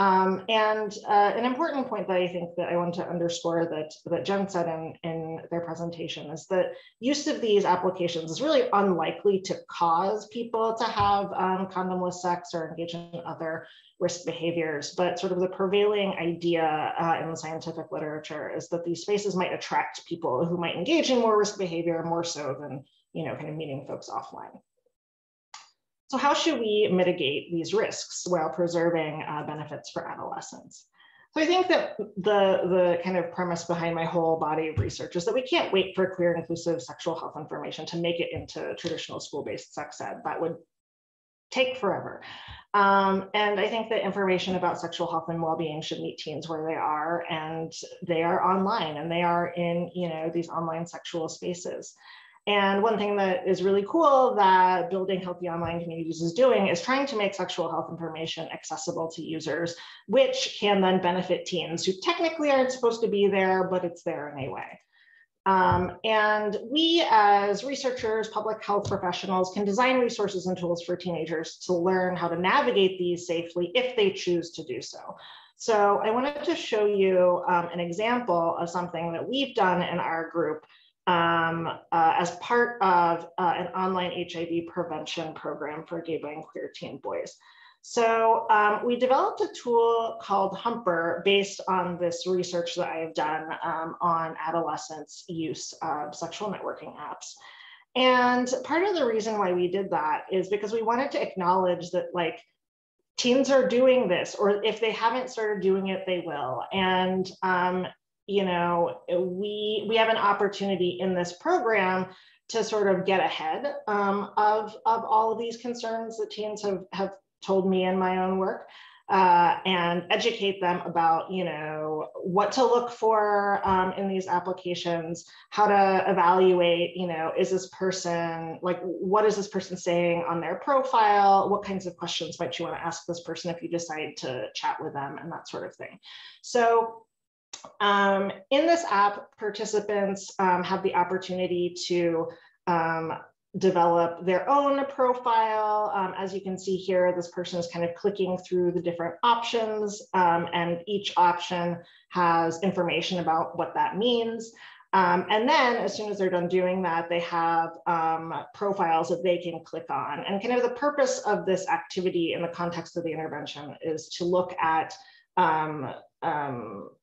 Um, and uh, an important point that I think that I want to underscore that, that Jen said in, in their presentation is that use of these applications is really unlikely to cause people to have um, condomless sex or engage in other risk behaviors, but sort of the prevailing idea uh, in the scientific literature is that these spaces might attract people who might engage in more risk behavior more so than, you know, kind of meeting folks offline. So how should we mitigate these risks while preserving uh, benefits for adolescents? So I think that the, the kind of premise behind my whole body of research is that we can't wait for queer inclusive sexual health information to make it into traditional school-based sex ed. That would take forever. Um, and I think that information about sexual health and well-being should meet teens where they are, and they are online and they are in, you know, these online sexual spaces. And one thing that is really cool that Building Healthy Online Communities is doing is trying to make sexual health information accessible to users, which can then benefit teens who technically aren't supposed to be there, but it's there anyway. Um, and we as researchers, public health professionals can design resources and tools for teenagers to learn how to navigate these safely if they choose to do so. So I wanted to show you um, an example of something that we've done in our group Um, uh, as part of uh, an online H I V prevention program for gay, bi, and queer teen boys. So um, we developed a tool called Humper based on this research that I have done um, on adolescents' use of sexual networking apps. And part of the reason why we did that is because we wanted to acknowledge that, like, teens are doing this, or if they haven't started doing it, they will. And um, you know, we, we have an opportunity in this program to sort of get ahead um, of, of all of these concerns that teens have, have told me in my own work uh, and educate them about, you know, what to look for um, in these applications, how to evaluate, you know, is this person, like, what is this person saying on their profile? What kinds of questions might you want to ask this person if you decide to chat with them and that sort of thing. So Um, in this app, participants um, have the opportunity to um, develop their own profile. Um, as you can see here, this person is kind of clicking through the different options, um, and each option has information about what that means. Um, and then as soon as they're done doing that, they have um, profiles that they can click on. And kind of the purpose of this activity in the context of the intervention is to look at Um, um,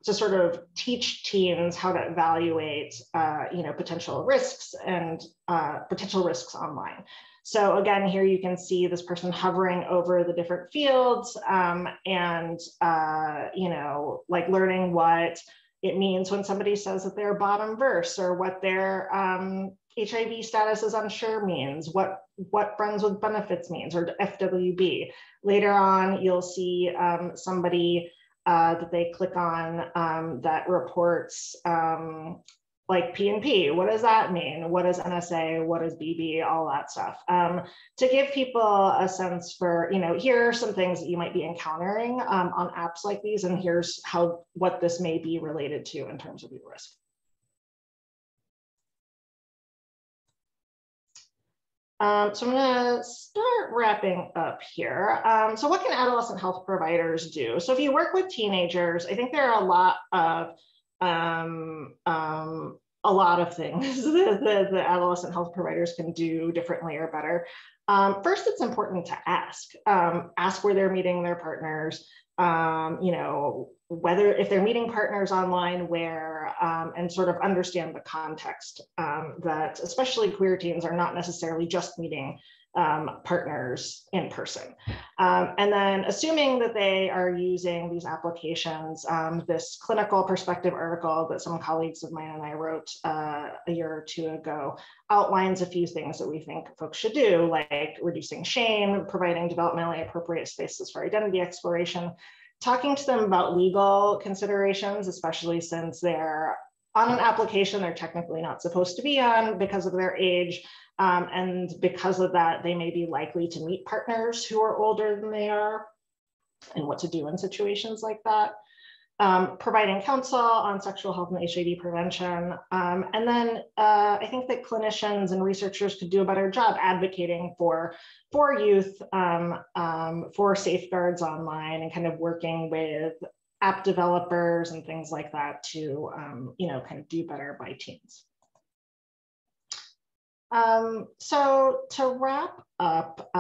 to sort of teach teens how to evaluate, uh, you know, potential risks and uh, potential risks online. So again, here you can see this person hovering over the different fields um, and, uh, you know, like learning what it means when somebody says that they're bottom verse or what their um, H I V status is unsure means, what what friends with benefits means, or F W B. Later on, you'll see um, somebody Uh, that they click on um, that reports um, like P and P. What does that mean? What is N S A? What is B B? All that stuff. Um, to give people a sense for, you know, here are some things that you might be encountering um, on apps like these, and here's how, what this may be related to in terms of your risk. Um, so I'm going to start wrapping up here. Um, so what can adolescent health providers do? So if you work with teenagers, I think there are a lot of um, um, a lot of things that the, the adolescent health providers can do differently or better. Um, first, it's important to ask. Um, ask where they're meeting their partners. Um, you know, whether if they're meeting partners online, where, um, and sort of understand the context um, that especially queer teens are not necessarily just meeting um, partners in person. Um, and then assuming that they are using these applications, um, this clinical perspective article that some colleagues of mine and I wrote uh, a year or two ago outlines a few things that we think folks should do, like reducing shame, providing developmentally appropriate spaces for identity exploration, talking to them about legal considerations, especially since they're on an application they're technically not supposed to be on because of their age. Um, and because of that, they may be likely to meet partners who are older than they are, and what to do in situations like that. Um, providing counsel on sexual health and H I V prevention. Um, and then uh, I think that clinicians and researchers could do a better job advocating for, for youth, um, um, for safeguards online, and kind of working with app developers and things like that to, um, you know, kind of do better by teens. Um, so to wrap up, uh,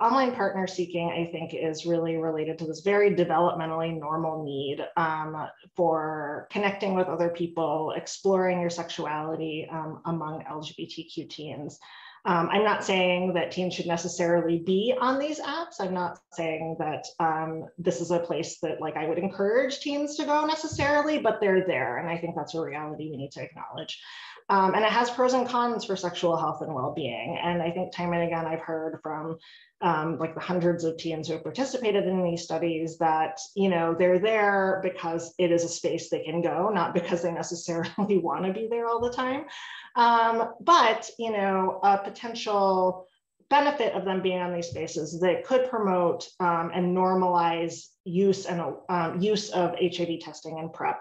online partner seeking, I think, is really related to this very developmentally normal need um, for connecting with other people, exploring your sexuality um, among L G B T Q teens. Um, I'm not saying that teens should necessarily be on these apps. I'm not saying that um, this is a place that, like, I would encourage teens to go necessarily, but they're there. And I think that's a reality we need to acknowledge. Um, and it has pros and cons for sexual health and well-being. And I think time and again, I've heard from um, like the hundreds of teens who have participated in these studies that, you know, they're there because it is a space they can go, not because they necessarily want to be there all the time. Um, but, you know, a potential benefit of them being on these spaces that could promote um, and normalize use and um, use of H I V testing and PrEP.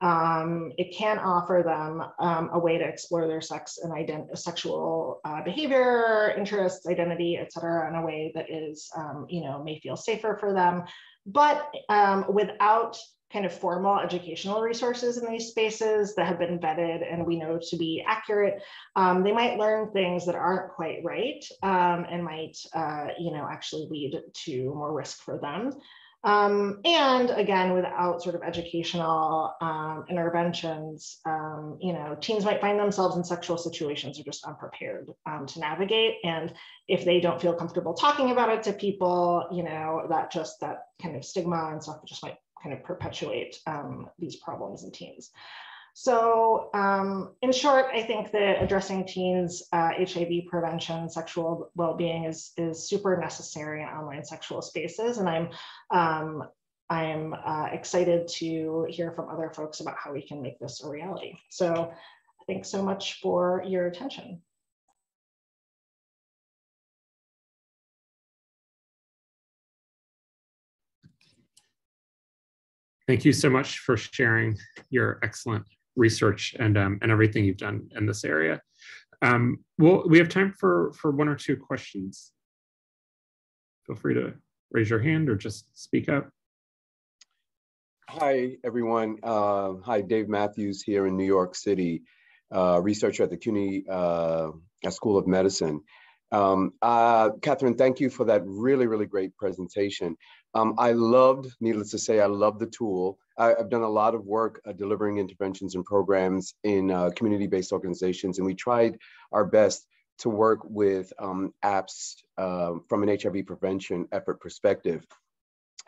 Um, it can offer them um, a way to explore their sex and ident sexual uh, behavior, interests, identity, et cetera, in a way that is, um, you know, may feel safer for them. But um, without kind of formal educational resources in these spaces that have been vetted and we know to be accurate, um, they might learn things that aren't quite right um, and might, uh, you know, actually lead to more risk for them. Um, and again, without sort of educational um, interventions, um, you know, teens might find themselves in sexual situations they're just unprepared um, to navigate. And if they don't feel comfortable talking about it to people, you know, that just that kind of stigma and stuff just might kind of perpetuate um, these problems in teens. So um, in short, I think that addressing teens' uh, H I V prevention, sexual well-being is, is super necessary in online sexual spaces. And I'm, um, I'm uh, excited to hear from other folks about how we can make this a reality. So thanks so much for your attention. Thank you so much for sharing your excellent research and um, and everything you've done in this area. Um, well, we have time for for one or two questions. Feel free to raise your hand or just speak up. Hi everyone. Uh, hi, Dave Matthews here in New York City, uh, researcher at the C U N Y uh, School of Medicine. Um, uh, Catherine, thank you for that really, really great presentation. Um, I loved, needless to say, I love the tool. I, I've done a lot of work uh, delivering interventions and programs in uh, community-based organizations, and we tried our best to work with um, apps uh, from an H I V prevention effort perspective.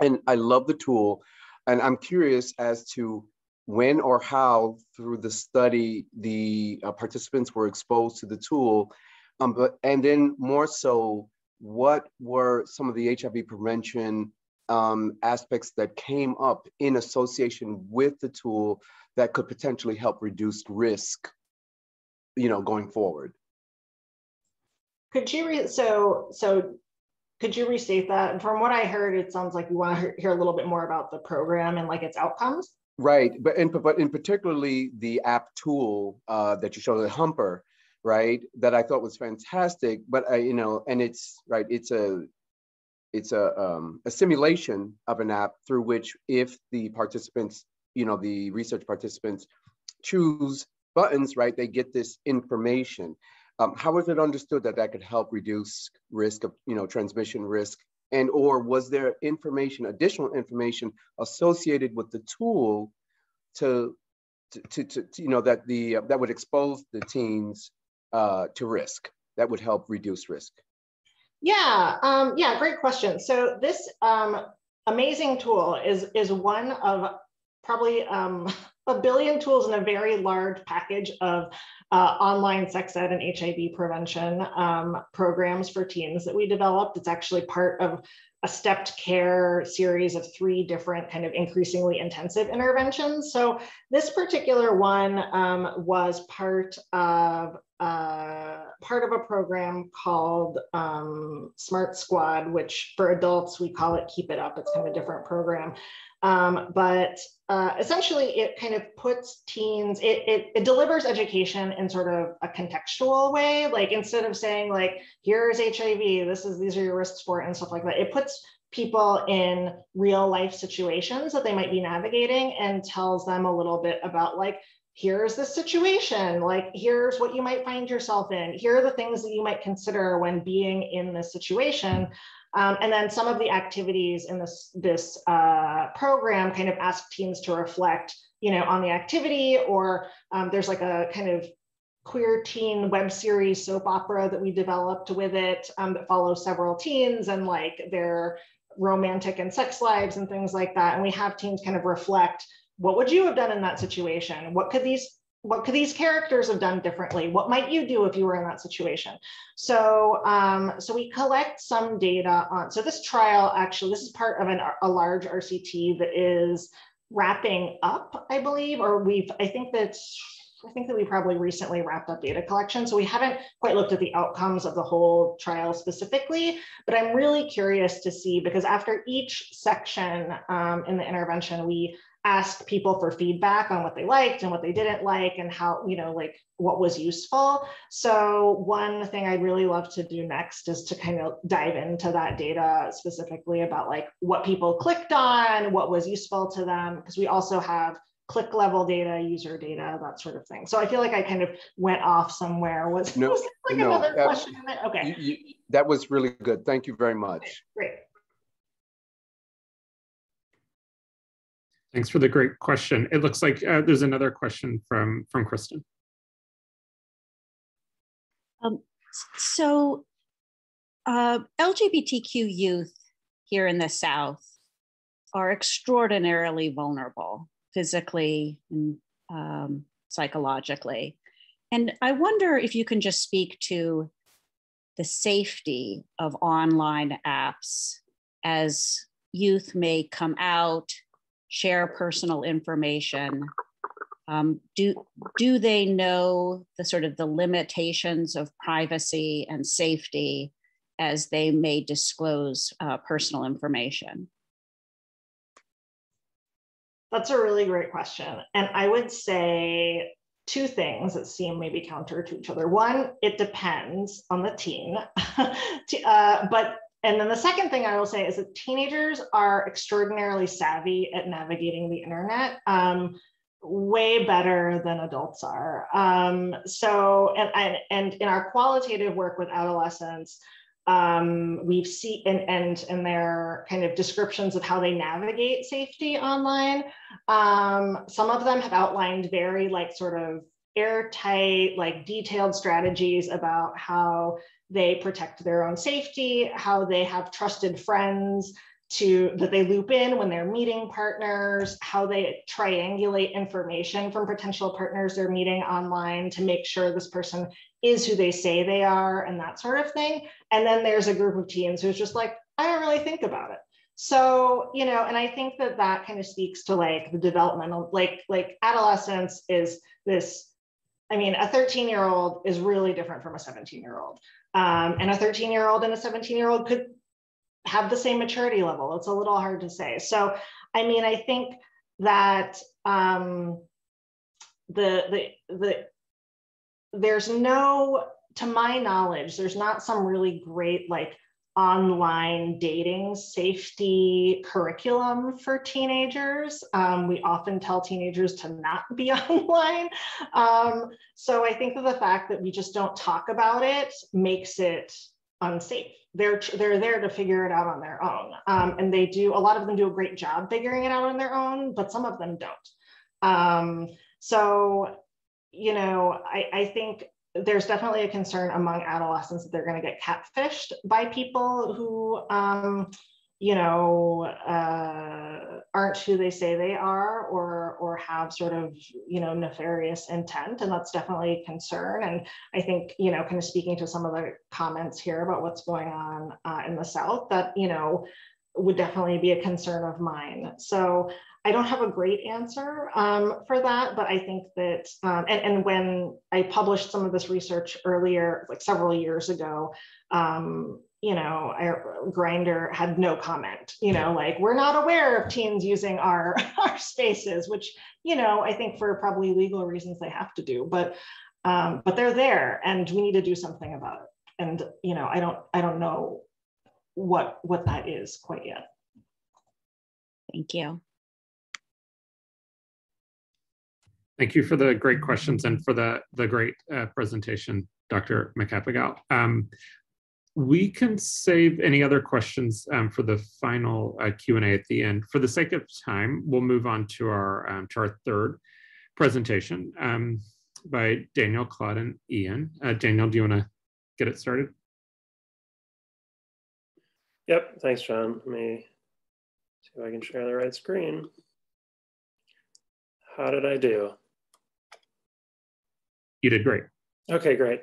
And I love the tool, and I'm curious as to when or how through the study the uh, participants were exposed to the tool. Um, but, and then more so, what were some of the H I V prevention um, aspects that came up in association with the tool that could potentially help reduce risk, you know, going forward? Could you, re so, so could you restate that? And from what I heard, it sounds like you want to hear a little bit more about the program and like its outcomes. Right, but in, but in particularly the app tool uh, that you showed, the Humper, right, that I thought was fantastic, but I, you know, and it's right, it's a, it's a, um, a simulation of an app through which, if the participants, you know, the research participants choose buttons, right, they get this information. Um, how was it understood that that could help reduce risk of, you know, transmission risk, and or was there information, additional information associated with the tool, to, to, to, to you know, that the uh, that would expose the teens Uh, to risk, that would help reduce risk? Yeah, um, yeah, great question. So this um, amazing tool is, is one of probably um, a billion tools in a very large package of uh, online sex ed and H I V prevention um, programs for teens that we developed. It's actually part of a stepped care series of three different kind of increasingly intensive interventions. So this particular one um, was part of uh, part of a program called um, Smart Squad, which for adults, we call it Keep It Up. It's kind of a different program. Um, but uh, essentially it kind of puts teens, it, it, it delivers education in sort of a contextual way. Like instead of saying like, here's H I V, this is, these are your risks for it and stuff like that, it puts people in real life situations that they might be navigating and tells them a little bit about like, here's the situation, like, here's what you might find yourself in, here are the things that you might consider when being in this situation. Um, and then some of the activities in this, this uh, program kind of ask teens to reflect, you know, on the activity, or um, there's like a kind of queer teen web series soap opera that we developed with it um, that follows several teens and like their romantic and sex lives and things like that. And we have teens kind of reflect, what would you have done in that situation? What could these What could these characters have done differently? What might you do if you were in that situation? So, um, so we collect some data on, so this trial actually, this is part of an, a large R C T that is wrapping up, I believe, or we've, I think that's, I think that we probably recently wrapped up data collection. So we haven't quite looked at the outcomes of the whole trial specifically, but I'm really curious to see, because after each section um, in the intervention, we asked people for feedback on what they liked and what they didn't like and how, you know, like what was useful. So one thing I'd really love to do next is to kind of dive into that data specifically about like what people clicked on, what was useful to them, because we also have click level data, user data, that sort of thing. So I feel like I kind of went off somewhere. Was, no, was there like no, another that, question? Okay. You, you, that was really good. Thank you very much. Okay, great. Thanks for the great question. It looks like uh, there's another question from, from Kristen. Um, so uh, L G B T Q youth here in the South are extraordinarily vulnerable physically and um, psychologically. And I wonder if you can just speak to the safety of online apps as youth may come out, share personal information. Um, do, do they know the sort of the limitations of privacy and safety as they may disclose uh, personal information? That's a really great question. And I would say two things that seem maybe counter to each other. One, it depends on the teen, uh, but And then the second thing I will say is that teenagers are extraordinarily savvy at navigating the internet, um, way better than adults are. Um, so, and, and, and in our qualitative work with adolescents, um, we've seen, and, and, and their kind of descriptions of how they navigate safety online, um, some of them have outlined very like sort of airtight, like detailed strategies about how they protect their own safety, how they have trusted friends to that they loop in when they're meeting partners, how they triangulate information from potential partners they're meeting online to make sure this person is who they say they are and that sort of thing. And then there's a group of teens who's just like, I don't really think about it. So, you know, and I think that that kind of speaks to like the developmental, like, like adolescence is this, I mean, a thirteen year old is really different from a seventeen year old. Um, and a thirteen year old and a seventeen year old could have the same maturity level. It's a little hard to say. So, I mean, I think that um, the, the, the, there's no, to my knowledge, there's not some really great like online dating safety curriculum for teenagers. Um, we often tell teenagers to not be online. Um, so I think that the fact that we just don't talk about it makes it unsafe. They're, they're there to figure it out on their own. Um, and they do, a lot of them do a great job figuring it out on their own, but some of them don't. Um, so, you know, I, I think there's definitely a concern among adolescents that they're going to get catfished by people who, um, you know, uh, aren't who they say they are, or or have sort of, you know, nefarious intent. And that's definitely a concern. And I think, you know, kind of speaking to some of the comments here about what's going on uh, in the South, that, you know, would definitely be a concern of mine. So I don't have a great answer um, for that, but I think that, um, and, and when I published some of this research earlier, like several years ago, um, you know, I, Grindr had no comment, you know, like, we're not aware of teens using our, our spaces, which, you know, I think for probably legal reasons they have to do, but, um, but they're there and we need to do something about it. And, you know, I don't, I don't know what, what that is quite yet. Thank you. Thank you for the great questions and for the, the great uh, presentation, Doctor Macapagal. Um, we can save any other questions um, for the final uh, Q and A at the end. For the sake of time, we'll move on to our, um, to our third presentation um, by Daniel, Claude, and Ian. Uh, Daniel, do you want to get it started? Yep, thanks, John. Let me see if I can share the right screen. How did I do? You did great. Okay, great.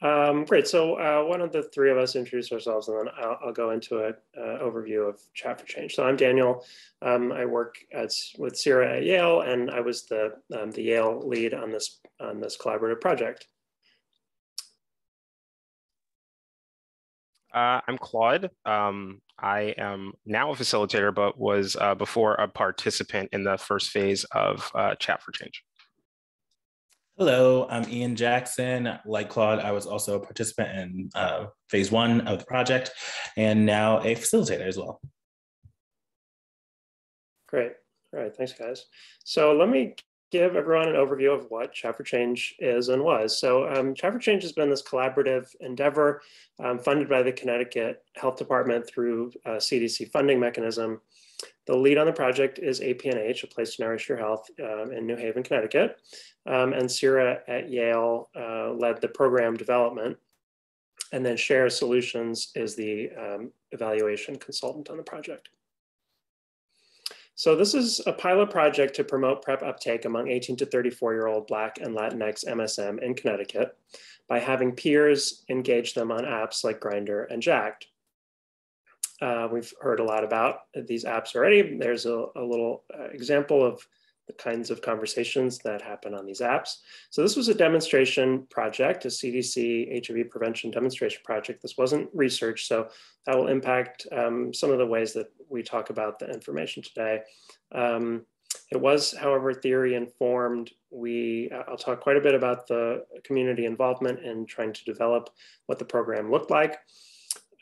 Um, great, so uh, why don't the three of us introduce ourselves and then I'll, I'll go into an uh, overview of Chat for Change. So I'm Daniel. Um, I work at, with CIRA at Yale, and I was the, um, the Yale lead on this, on this collaborative project. Uh, I'm Claude. Um, I am now a facilitator, but was uh, before a participant in the first phase of uh, Chat for Change. Hello, I'm Ian Jackson. Like Claude, I was also a participant in uh, phase one of the project and now a facilitator as well. Great. All right, thanks guys. So let me give everyone an overview of what Chat for Change is and was. So um, Chat for Change has been this collaborative endeavor um, funded by the Connecticut Health Department through a C D C funding mechanism. The lead on the project is A P N H, A Place to Nourish Your Health um, in New Haven, Connecticut. Um, and CIRA at Yale uh, led the program development. And then Share Solutions is the um, evaluation consultant on the project. So this is a pilot project to promote PrEP uptake among eighteen to thirty-four year old Black and Latinx M S M in Connecticut by having peers engage them on apps like Grindr and Jack'd. Uh, we've heard a lot about these apps already. There's a, a little uh, example of the kinds of conversations that happen on these apps. So this was a demonstration project, a C D C H I V prevention demonstration project. This wasn't research, so that will impact um, some of the ways that we talk about the information today. Um, it was, however, theory informed. We, I'll talk quite a bit about the community involvement in trying to develop what the program looked like.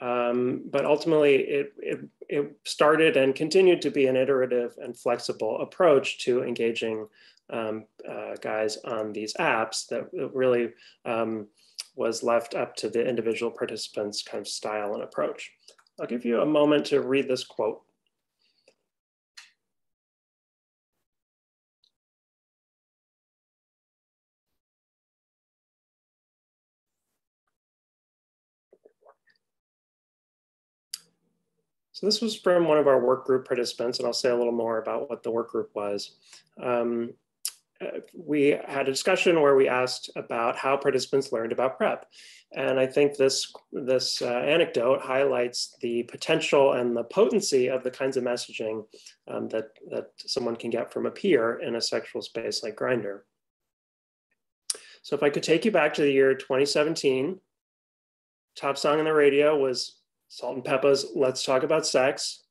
Um, but ultimately, it, it, it started and continued to be an iterative and flexible approach to engaging um, uh, guys on these apps that really um, was left up to the individual participants' kind of style and approach. I'll give you a moment to read this quote. This was from one of our work group participants, and I'll say a little more about what the work group was. Um, we had a discussion where we asked about how participants learned about PrEP. And I think this, this uh, anecdote highlights the potential and the potency of the kinds of messaging um, that, that someone can get from a peer in a sexual space like Grindr. So if I could take you back to the year twenty seventeen, top song on the radio was Salt and Peppa's Let's Talk About Sex.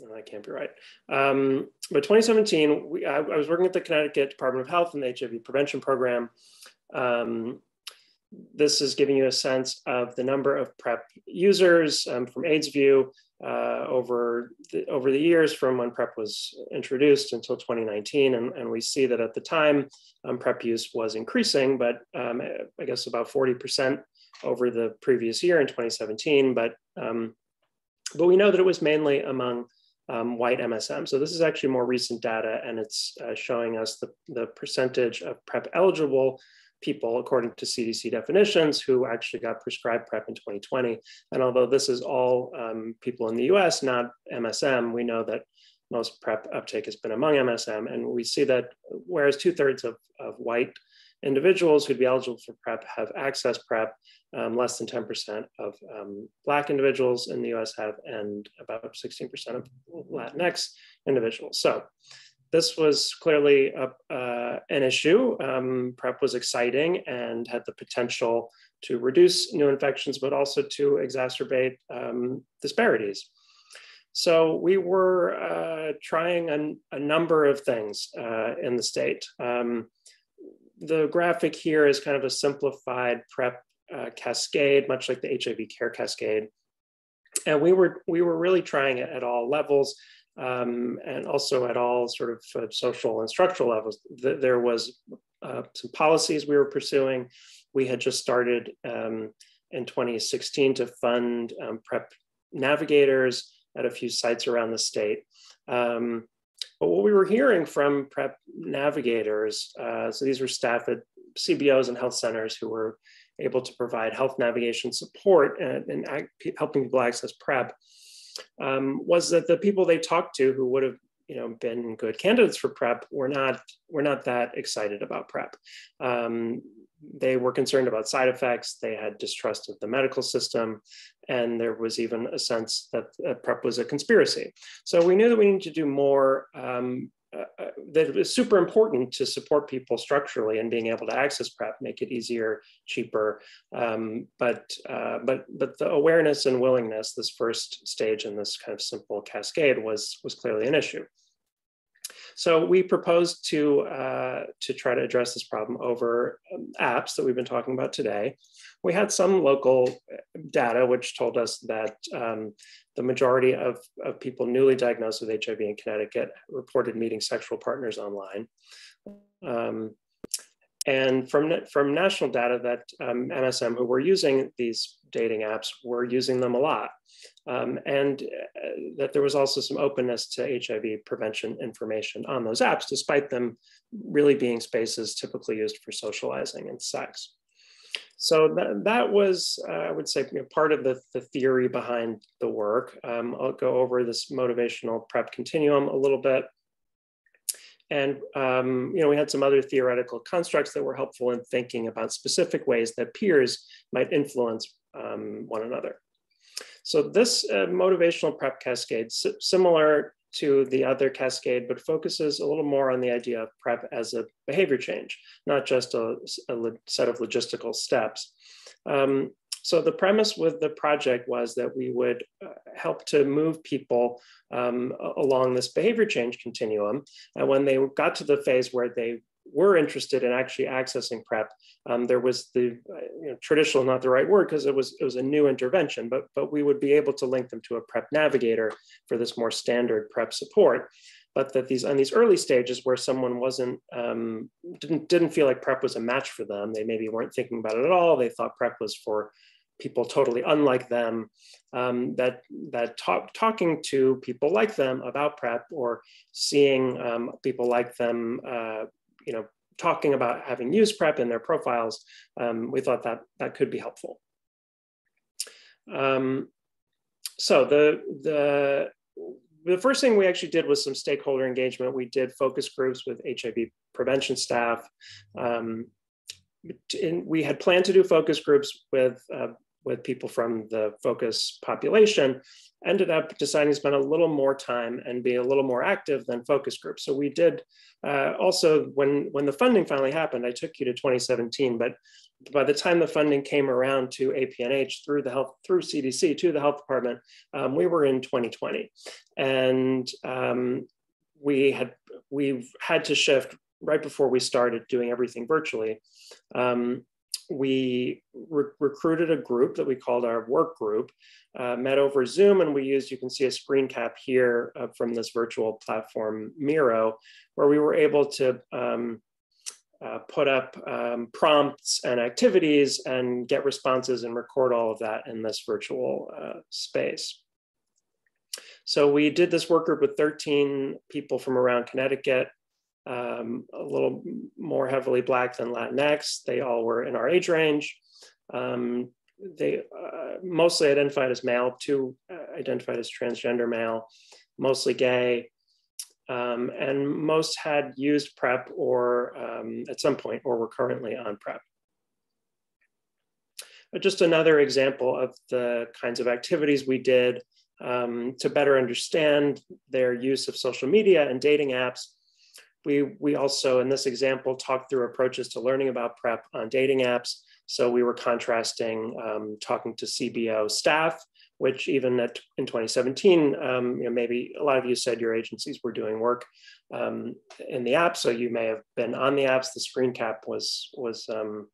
No, that can't be right. Um, but twenty seventeen, we, I, I was working at the Connecticut Department of Health and the H I V prevention program. Um, this is giving you a sense of the number of PrEP users um, from AIDSView uh, over, the, over the years from when PrEP was introduced until twenty nineteen. And, and we see that at the time, um, PrEP use was increasing, but um, I guess about forty percent over the previous year in twenty seventeen, but um, but we know that it was mainly among um, white M S M. So this is actually more recent data, and it's uh, showing us the, the percentage of PrEP eligible people according to C D C definitions who actually got prescribed PrEP in twenty twenty. And although this is all um, people in the U S, not M S M, we know that most PrEP uptake has been among M S M. And we see that whereas two thirds of, of white individuals who'd be eligible for PrEP have access PrEP. Um, less than ten percent of um, Black individuals in the U S have, and about sixteen percent of Latinx individuals. So this was clearly a, uh, an issue. Um, PrEP was exciting and had the potential to reduce new infections, but also to exacerbate um, disparities. So we were uh, trying an, a number of things uh, in the state. Um, the graphic here is kind of a simplified PrEP uh, cascade, much like the H I V care cascade. And we were, we were really trying it at all levels, um, and also at all sort of uh, social and structural levels. Th there was uh, some policies we were pursuing. We had just started um, in twenty sixteen to fund um, PrEP navigators at a few sites around the state. Um, but what we were hearing from PrEP navigators, uh, so these were staff at C B Os and health centers who were able to provide health navigation support and, and act, helping people access PrEP, um, was that the people they talked to who would have you know, been good candidates for PrEP were not, were not that excited about PrEP. Um, They were concerned about side effects, they had distrust of the medical system, and there was even a sense that uh, PrEP was a conspiracy. So we knew that we needed to do more, um, uh, that it was super important to support people structurally and being able to access PrEP, make it easier, cheaper, um, but, uh, but, but the awareness and willingness, this first stage in this kind of simple cascade was, was clearly an issue. So we proposed to, uh, to try to address this problem over um, apps that we've been talking about today. We had some local data which told us that um, the majority of, of people newly diagnosed with H I V in Connecticut reported meeting sexual partners online. Um, and from, from national data that um, M S M who were using these dating apps were using them a lot. Um, and uh, that there was also some openness to H I V prevention information on those apps, despite them really being spaces typically used for socializing and sex. So that, that was, uh, I would say, you know, part of the, the theory behind the work. Um, I'll go over this motivational PrEP continuum a little bit. And um, you know, we had some other theoretical constructs that were helpful in thinking about specific ways that peers might influence um, one another. So this uh, motivational PrEP cascade, similar to the other cascade, but focuses a little more on the idea of PrEP as a behavior change, not just a, a set of logistical steps. Um, so the premise with the project was that we would uh, help to move people um, along this behavior change continuum. And when they got to the phase where they were interested in actually accessing PrEP, um, there was the uh, you know, traditional, not the right word, because it was it was a new intervention, but but we would be able to link them to a PrEP navigator for this more standard PrEP support. But that these on these early stages where someone wasn't um, didn't didn't feel like PrEP was a match for them, they maybe weren't thinking about it at all. They thought PrEP was for people totally unlike them, um, that, that talk, talking to people like them about PrEP or seeing um, people like them uh, you know, talking about having used PrEP in their profiles, um, we thought that that could be helpful. Um, so the, the, the first thing we actually did was some stakeholder engagement. We did focus groups with H I V prevention staff. Um, and we had planned to do focus groups with, uh, with people from the focus population, ended up deciding to spend a little more time and be a little more active than focus groups. So we did uh, also, when, when the funding finally happened, I took you to twenty seventeen, but by the time the funding came around to A P N H through the health, through C D C to the health department, um, we were in twenty twenty. And um, we had, we had to shift right before we started doing everything virtually. Um, we re recruited a group that we called our work group, uh, met over Zoom, and we used, you can see a screen cap here uh, from this virtual platform, Miro, where we were able to um, uh, put up um, prompts and activities and get responses and record all of that in this virtual uh, space. So we did this work group with thirteen people from around Connecticut, Um, a little more heavily Black than Latinx. They all were in our age range. Um, they uh, mostly identified as male, two uh, identified as transgender male, mostly gay. um, and most had used PrEP or um, at some point or were currently on PrEP. But just another example of the kinds of activities we did um, to better understand their use of social media and dating apps. We, we also, in this example, talked through approaches to learning about PrEP on dating apps. So we were contrasting um, talking to C B O staff, which even at, in twenty seventeen, um, you know, maybe a lot of you said your agencies were doing work um, in the app. So you may have been on the apps. The screen cap was, was um,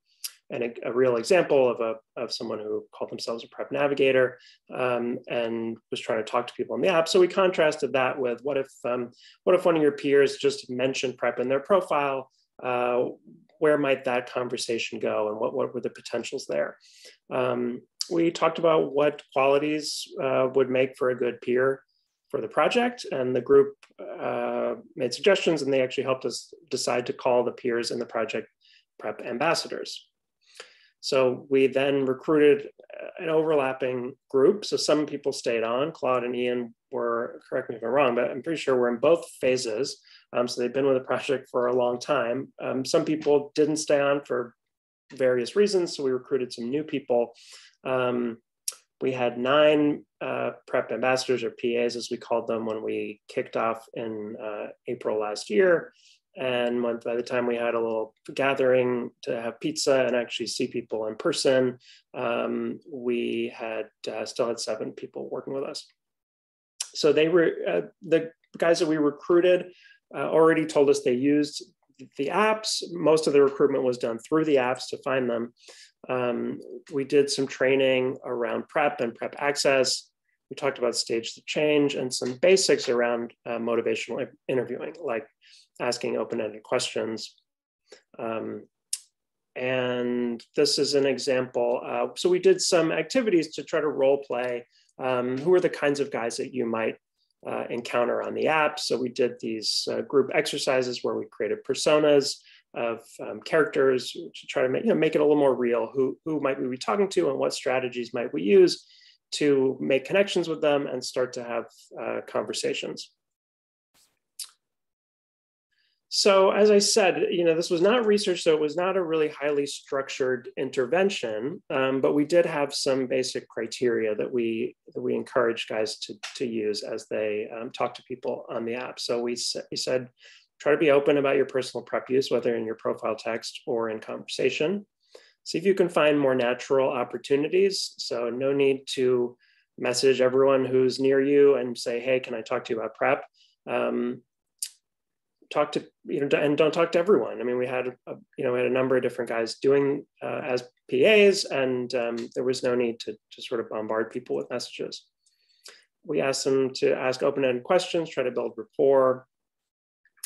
an, a real example of, a, of someone who called themselves a PrEP navigator um, and was trying to talk to people in the app. So we contrasted that with what if, um, what if one of your peers just mentioned PrEP in their profile? Uh, where might that conversation go, and what, what were the potentials there? Um, we talked about what qualities uh, would make for a good peer for the project, and the group uh, made suggestions, and they actually helped us decide to call the peers in the project PrEP ambassadors. So we then recruited an overlapping group. So some people stayed on. Claude and Ian were, correct me if I'm wrong, but I'm pretty sure we're in both phases. Um, so they've been with the project for a long time. Um, some people didn't stay on for various reasons. So we recruited some new people. Um, we had nine uh, PrEP ambassadors, or P As as we called them, when we kicked off in uh, April last year. And when, by the time we had a little gathering to have pizza and actually see people in person, um, we had uh, still had seven people working with us. So they were uh, the guys that we recruited uh, already told us they used the apps. Most of the recruitment was done through the apps to find them. Um, we did some training around PrEP and PrEP access. We talked about stage the change and some basics around uh, motivational interviewing, like asking open-ended questions. Um, and this is an example. Uh, so we did some activities to try to role play. Um, who are the kinds of guys that you might uh, encounter on the app? So we did these uh, group exercises where we created personas of um, characters to try to make, you know, make it a little more real. Who, who might we be talking to, and what strategies might we use to make connections with them and start to have uh, conversations? So as I said, you know, this was not research, so it was not a really highly structured intervention, um, but we did have some basic criteria that we that we encouraged guys to, to use as they um, talk to people on the app. So we, we said, try to be open about your personal PrEP use, whether in your profile text or in conversation. See if you can find more natural opportunities. So no need to message everyone who's near you and say, hey, can I talk to you about PrEP? Um, talk to, you know, and don't talk to everyone. I mean, we had, a, you know, we had a number of different guys doing uh, as P As, and um, there was no need to, to sort of bombard people with messages. We asked them to ask open-ended questions, try to build rapport.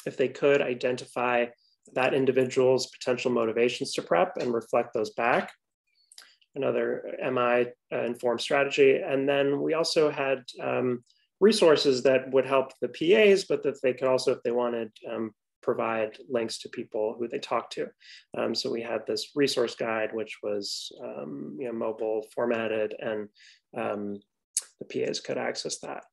If they could, identify that individual's potential motivations to PrEP and reflect those back. Another M I-informed strategy. And then we also had um, resources that would help the P As, but that they could also, if they wanted, um, provide links to people who they talked to. Um, so we had this resource guide, which was um, you know, mobile formatted, and um, the P As could access that.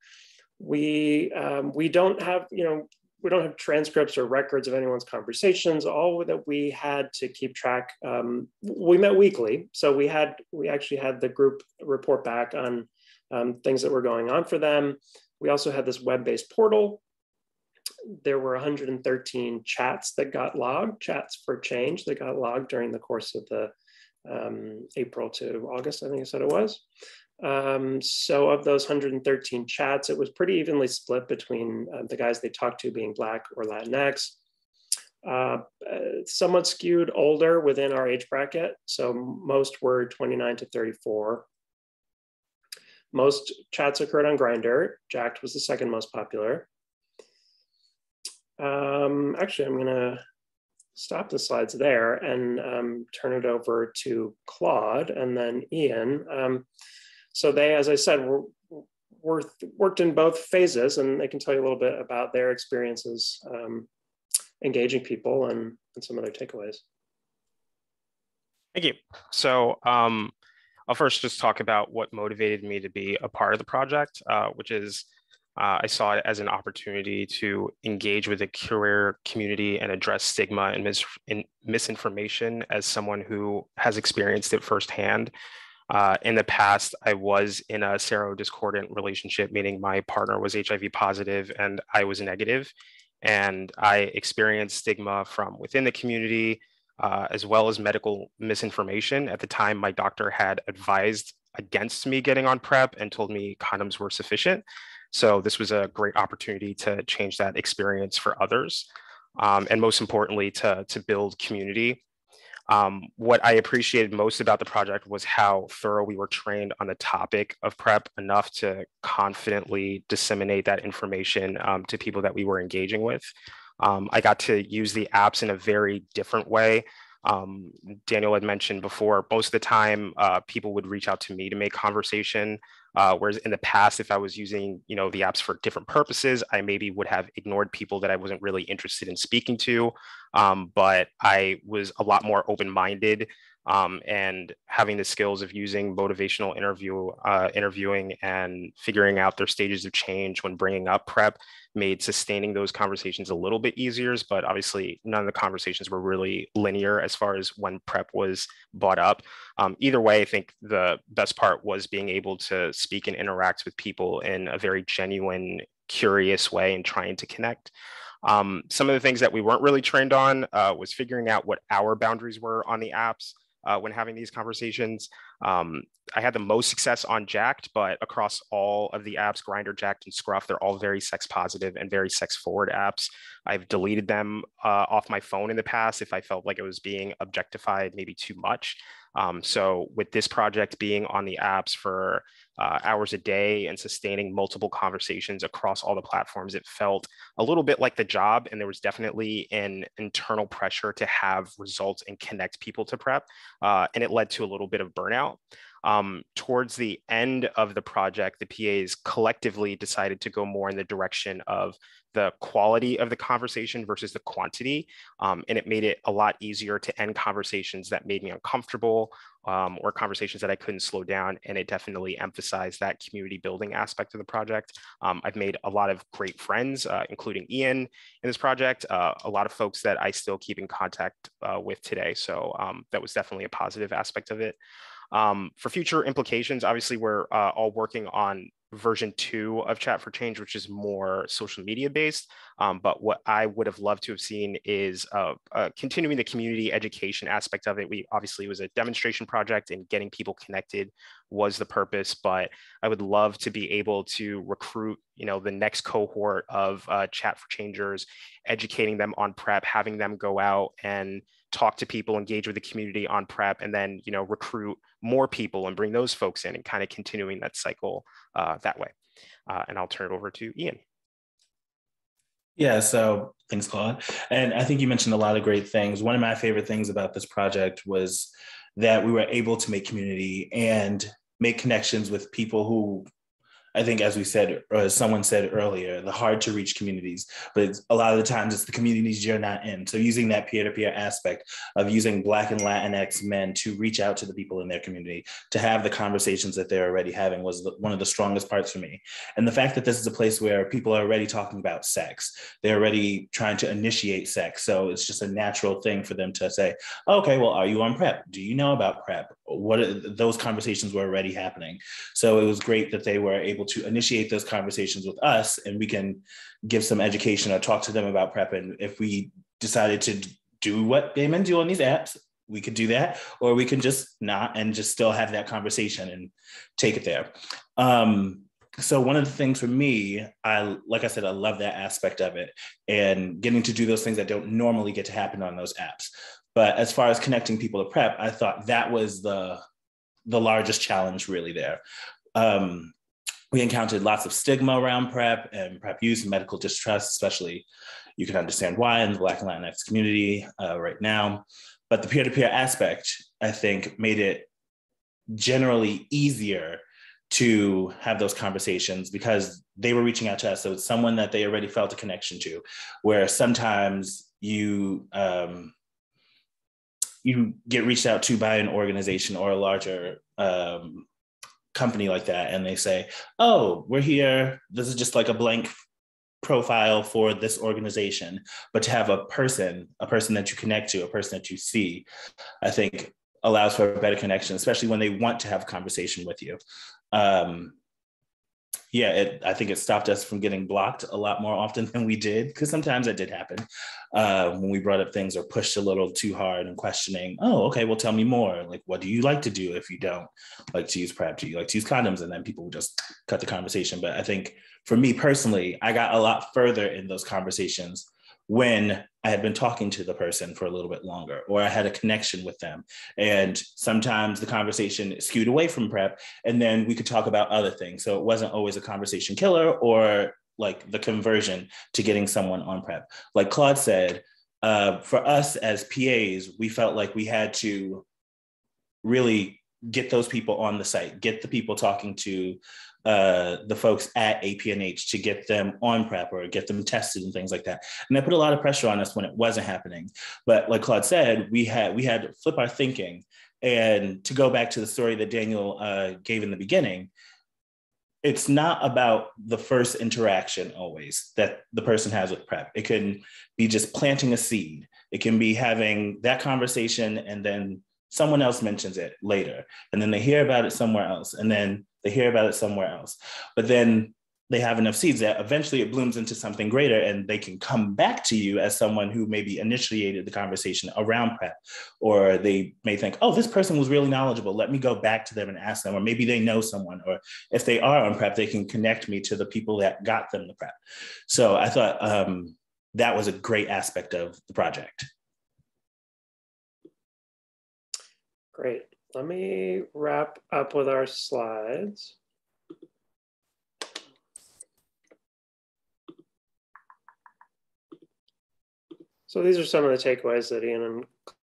We, um, we don't have, you know, we don't have transcripts or records of anyone's conversations. All that we had to keep track, um, we met weekly. So we had, we actually had the group report back on Um, things that were going on for them. We also had this web-based portal. There were one hundred thirteen chats that got logged, chats for change that got logged during the course of the um, April to August, I think I said it was. Um, so of those one hundred thirteen chats, it was pretty evenly split between uh, the guys they talked to being Black or Latinx, uh, somewhat skewed older within our age bracket. So most were twenty-nine to thirty-four. Most chats occurred on Grindr. Jack'd was the second most popular. Um, actually, I'm gonna stop the slides there and um, turn it over to Claude and then Ian. Um, so they, as I said, were, were worked in both phases, and they can tell you a little bit about their experiences um, engaging people and, and some of their takeaways. Thank you. So, um... I'll first just talk about what motivated me to be a part of the project, uh, which is Uh, I saw it as an opportunity to engage with the queer community and address stigma and, mis and misinformation as someone who has experienced it firsthand. Uh, in the past, I was in a serodiscordant relationship, meaning my partner was H I V positive and I was negative. And I experienced stigma from within the community, uh, as well as medical misinformation. At the time, my doctor had advised against me getting on PrEP and told me condoms were sufficient. So this was a great opportunity to change that experience for others. Um, and most importantly, to, to build community. Um, what I appreciated most about the project was how thorough we were trained on the topic of PrEP, enough to confidently disseminate that information um, to people that we were engaging with. Um, I got to use the apps in a very different way. Um, Daniel had mentioned before, most of the time, uh, people would reach out to me to make conversation. Uh, whereas in the past, if I was using, you know, the apps for different purposes, I maybe would have ignored people that I wasn't really interested in speaking to. Um, but I was a lot more open-minded, um, and having the skills of using motivational interview, uh, interviewing and figuring out their stages of change when bringing up PrEP made sustaining those conversations a little bit easier. But obviously, none of the conversations were really linear as far as when PrEP was brought up. Um, either way, I think the best part was being able to speak and interact with people in a very genuine, curious way and trying to connect. Um, some of the things that we weren't really trained on uh, was figuring out what our boundaries were on the apps uh, when having these conversations. Um, I had the most success on Jack'd, but across all of the apps, Grindr, Jack'd, and Scruff, they're all very sex positive and very sex forward apps. I've deleted them uh, off my phone in the past if I felt like it was being objectified maybe too much. Um, so with this project being on the apps for uh, hours a day and sustaining multiple conversations across all the platforms, it felt a little bit like the job. And there was definitely an internal pressure to have results and connect people to PrEP. Uh, and it led to a little bit of burnout. Um, towards the end of the project, the P As collectively decided to go more in the direction of the quality of the conversation versus the quantity. Um, and it made it a lot easier to end conversations that made me uncomfortable um, or conversations that I couldn't slow down. And it definitely emphasized that community building aspect of the project. Um, I've made a lot of great friends, uh, including Ian in this project, uh, a lot of folks that I still keep in contact uh, with today. So um, that was definitely a positive aspect of it. Um, for future implications, obviously, we're uh, all working on version two of Chat for Change, which is more social media based. Um, but what I would have loved to have seen is uh, uh, continuing the community education aspect of it. We obviously, it was a demonstration project and getting people connected was the purpose, but I would love to be able to recruit, you know, the next cohort of uh, Chat for Changers, educating them on PrEP, having them go out and talk to people, engage with the community on PrEP, and then, you know, recruit more people and bring those folks in and kind of continuing that cycle uh, that way. Uh, and I'll turn it over to Ian. Yeah, so thanks, Claude. And I think you mentioned a lot of great things. One of my favorite things about this project was that we were able to make community and make connections with people who, I think, as we said, or as someone said earlier, the hard to reach communities, but it's, a lot of the times it's the communities you're not in. So using that peer-to-peer aspect of using Black and Latinx men to reach out to the people in their community, to have the conversations that they're already having was the, one of the strongest parts for me. And the fact that this is a place where people are already talking about sex, they're already trying to initiate sex. So it's just a natural thing for them to say, okay, well, are you on PrEP? Do you know about PrEP? What are, those conversations were already happening. So it was great that they were able to initiate those conversations with us, and we can give some education or talk to them about PrEP. And if we decided to do what gay men do on these apps, we could do that, or we can just not and just still have that conversation and take it there. Um, so one of the things for me, I like I said, I love that aspect of it and getting to do those things that don't normally get to happen on those apps. But as far as connecting people to PrEP, I thought that was the, the largest challenge really there. Um, We encountered lots of stigma around PrEP and PrEP use and medical distrust, especially you can understand why in the Black and Latinx community uh, right now. But the peer-to-peer aspect, I think, made it generally easier to have those conversations because they were reaching out to us. So it's someone that they already felt a connection to, where sometimes you, um, you get reached out to by an organization or a larger um, company like that and they say, oh, we're here, this is just like a blank profile for this organization, but to have a person, a person that you connect to, a person that you see, I think allows for a better connection, especially when they want to have a conversation with you. Um, yeah, it, I think it stopped us from getting blocked a lot more often than we did, because sometimes that did happen uh, when we brought up things or pushed a little too hard and questioning, oh, okay, well, tell me more. Like, what do you like to do if you don't like to use PrEP? Do you like to use condoms? And then people would just cut the conversation. But I think for me personally, I got a lot further in those conversations when I had been talking to the person for a little bit longer, or I had a connection with them. And sometimes the conversation skewed away from PrEP, and then we could talk about other things. So it wasn't always a conversation killer or like the conversion to getting someone on PrEP. Like Claude said, uh, for us as P As, we felt like we had to really get those people on the site, get the people talking to uh, the folks at A P N H to get them on PrEP or get them tested and things like that. And that put a lot of pressure on us when it wasn't happening. But like Claude said, we had we had to flip our thinking. And to go back to the story that Daniel uh, gave in the beginning, it's not about the first interaction always that the person has with PrEP. It can be just planting a seed. It can be having that conversation and then someone else mentions it later, and then they hear about it somewhere else, and then they hear about it somewhere else. But then they have enough seeds that eventually it blooms into something greater, and they can come back to you as someone who maybe initiated the conversation around PrEP, or they may think, oh, this person was really knowledgeable, let me go back to them and ask them, or maybe they know someone, or if they are on PrEP, they can connect me to the people that got them the PrEP. So I thought um, that was a great aspect of the project. Great. Let me wrap up with our slides. So these are some of the takeaways that Ian and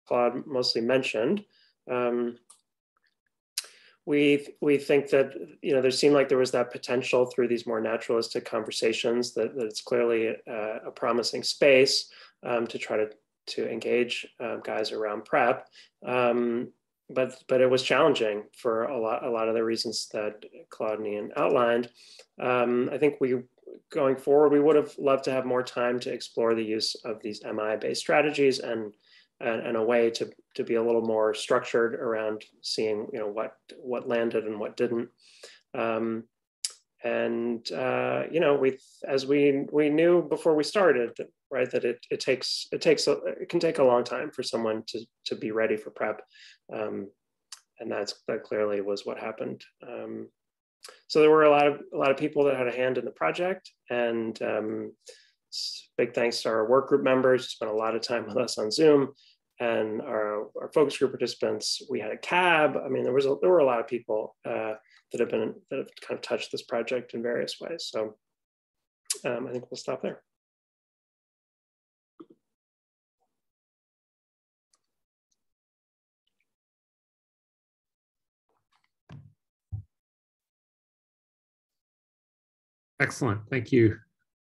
Claude mostly mentioned. Um, we, we think that, you know, there seemed like there was that potential through these more naturalistic conversations that, that it's clearly a, a promising space um, to try to to engage uh, guys around PrEP, um, but but it was challenging for a lot a lot of the reasons that Claude and Ian outlined. Um, I think we going forward we would have loved to have more time to explore the use of these M I-based strategies and, and and a way to to be a little more structured around seeing, you know, what what landed and what didn't. Um, And, uh, you know, we, as we, we knew before we started, right, that it, it takes, it takes, a, it can take a long time for someone to, to be ready for PrEP. Um, and that's, that clearly was what happened. Um, so there were a lot of, a lot of people that had a hand in the project, and um, big thanks to our work group members who spent a lot of time with us on Zoom, and our, our focus group participants. We had a cab. I mean, there was, a, there were a lot of people uh, that have been, that have kind of touched this project in various ways. So um, I think we'll stop there. Excellent, thank you,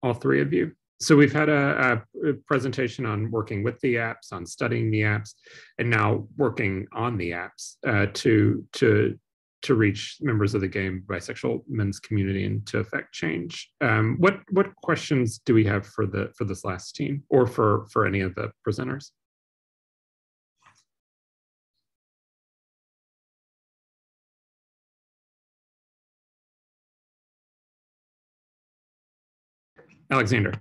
all three of you. So we've had a, a presentation on working with the apps, on studying the apps, and now working on the apps uh, to, to, to reach members of the gay and bisexual men's community and to affect change. Um, what what questions do we have for the for this last team, or for for any of the presenters? Alexander.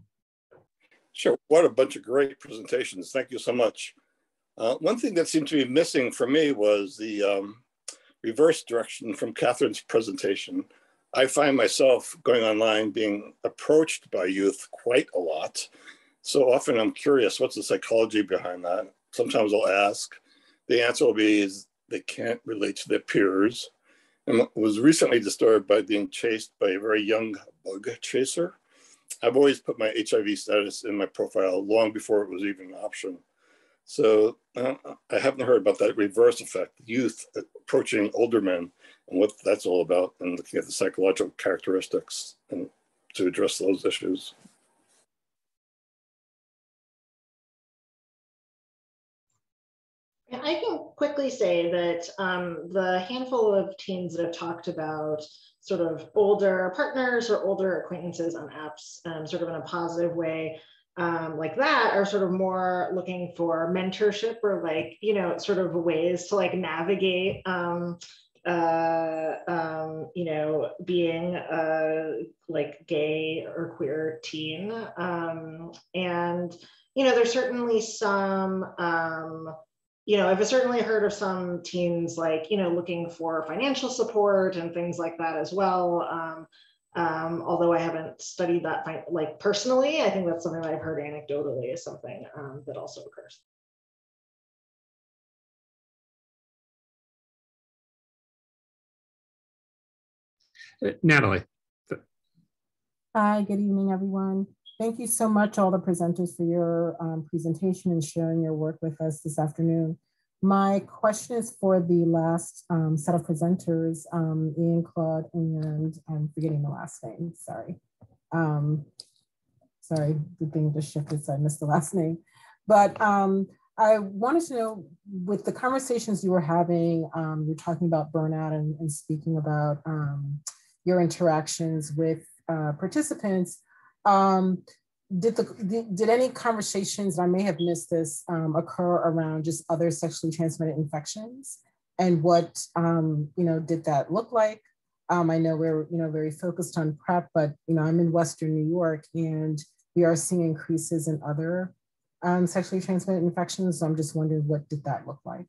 Sure. What a bunch of great presentations. Thank you so much. Uh, one thing that seemed to be missing for me was the um, reverse direction from Catherine's presentation. I find myself going online being approached by youth quite a lot. So often I'm curious, what's the psychology behind that? Sometimes I'll ask. The answer will be is they can't relate to their peers. And was recently disturbed by being chased by a very young bug chaser. I've always put my H I V status in my profile long before it was even an option. So uh, I haven't heard about that reverse effect, youth approaching older men, and what that's all about, and looking at the psychological characteristics and to address those issues. I can quickly say that um, the handful of teens that have talked about sort of older partners or older acquaintances on apps, um, sort of in a positive way, um, like that, are sort of more looking for mentorship or like, you know, sort of ways to like navigate, um, uh, um, you know, being a like gay or queer teen. Um, and, you know, there's certainly some, um, you know, I've certainly heard of some teens like, you know, looking for financial support and things like that as well. Um, um, although I haven't studied that like personally, I think that's something that I've heard anecdotally is something um, that also occurs. Natalie. Hi, good evening, everyone. Thank you so much, all the presenters, for your um, presentation and sharing your work with us this afternoon. My question is for the last um, set of presenters, um, Ian, Claude, and I'm forgetting the last name, sorry. Um, sorry, the thing just shifted, so I missed the last name. But um, I wanted to know, with the conversations you were having, um, you're talking about burnout and, and speaking about um, your interactions with uh, participants. Um, did the did any conversations, and I may have missed this, um, occur around just other sexually transmitted infections, and what um, you know did that look like? Um, I know we're you know very focused on PrEP, but you know I'm in Western New York, and we are seeing increases in other um, sexually transmitted infections. So I'm just wondering, what did that look like?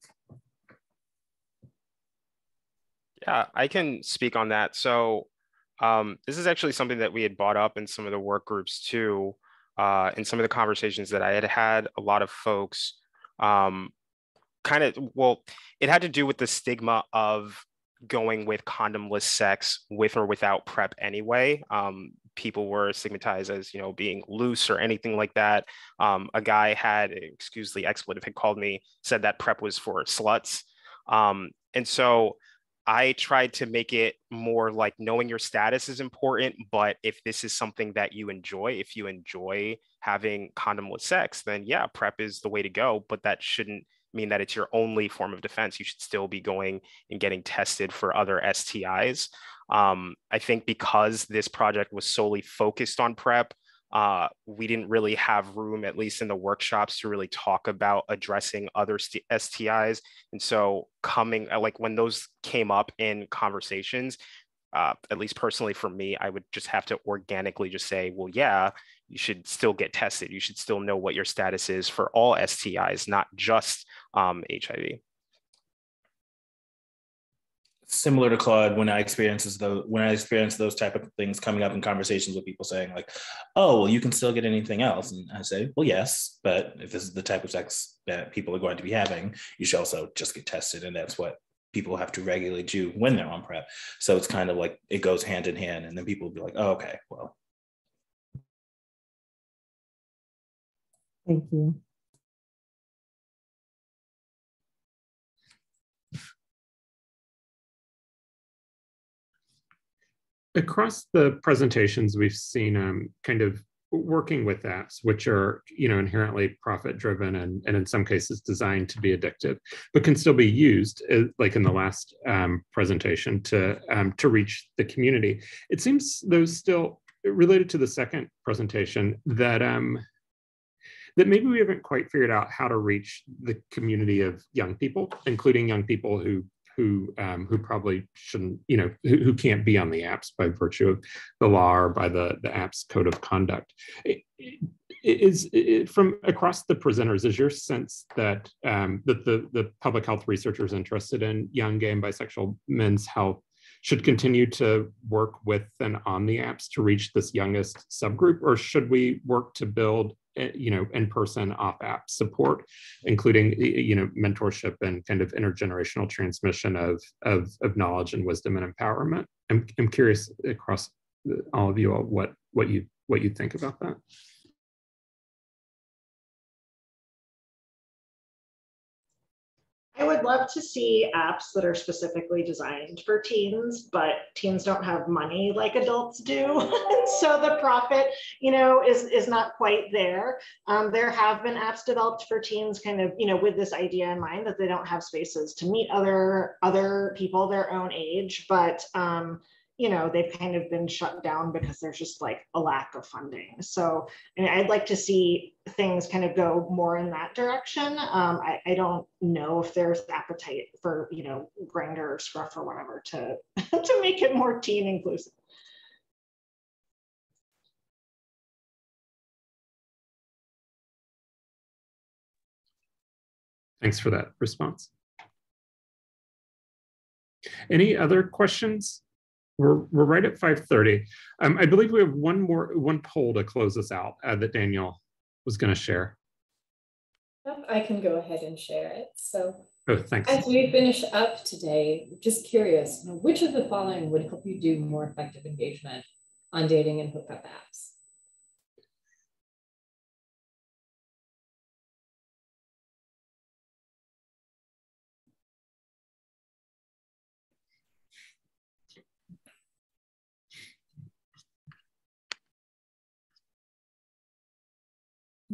Yeah, I can speak on that. So. Um, this is actually something that we had brought up in some of the work groups too, uh, in some of the conversations that I had had. A lot of folks um, kind of, well, it had to do with the stigma of going with condomless sex with or without PrEP anyway. Um, people were stigmatized as, you know, being loose or anything like that. Um, a guy had, excuse the expletive, had called me, said that PrEP was for sluts. Um, and so I tried to make it more like knowing your status is important, but if this is something that you enjoy, if you enjoy having condomless sex, then yeah, PrEP is the way to go, but that shouldn't mean that it's your only form of defense. You should still be going and getting tested for other S T Is. Um, I think because this project was solely focused on PrEP, uh, we didn't really have room, at least in the workshops, to really talk about addressing other S T Is. And so coming, like when those came up in conversations, uh, at least personally for me, I would just have to organically just say, well, yeah, you should still get tested. You should still know what your status is for all S T Is, not just um, H I V. Similar to Claude, when I experiences those when I experience those type of things coming up in conversations with people saying like, oh, well, you can still get anything else. And I say, well, yes, but if this is the type of sex that people are going to be having, you should also just get tested. And that's what people have to regularly do when they're on PrEP. So it's kind of like it goes hand in hand. And then people will be like, oh, okay, well. Thank you. Across the presentations, we've seen um, kind of working with apps, which are you know inherently profit-driven and, and in some cases designed to be addictive, but can still be used, like in the last um, presentation, to um, to reach the community. It seems, though, still related to the second presentation, that um, that maybe we haven't quite figured out how to reach the community of young people, including young people who. who um, who probably shouldn't, you know, who, who can't be on the apps by virtue of the law or by the, the app's code of conduct. It, it is it, from across the presenters, is your sense that, um, that the, the public health researchers interested in young gay and bisexual men's health should continue to work with and on the apps to reach this youngest subgroup, or should we work to build you know, in-person off-app support, including, you know, mentorship and kind of intergenerational transmission of, of, of knowledge and wisdom and empowerment? I'm, I'm curious across all of you all what, what you, what you think about that. I I would love to see apps that are specifically designed for teens, but teens don't have money like adults do. So the profit, you know, is, is not quite there. Um, there have been apps developed for teens kind of, you know, with this idea in mind that they don't have spaces to meet other, other people their own age, but, um, you know, they've kind of been shut down because there's just like a lack of funding. So I mean, I'd like to see things kind of go more in that direction. Um, I, I don't know if there's appetite for, you know, Grindr or Scruff or whatever to, to make it more teen inclusive. Thanks for that response. Any other questions? We're, we're right at five thirty. Um, I believe we have one more, one poll to close us out uh, that Daniel was going to share. I can go ahead and share it. So oh, thanks. As we finish up today, just curious, which of the following would help you do more effective engagement on dating and hookup apps?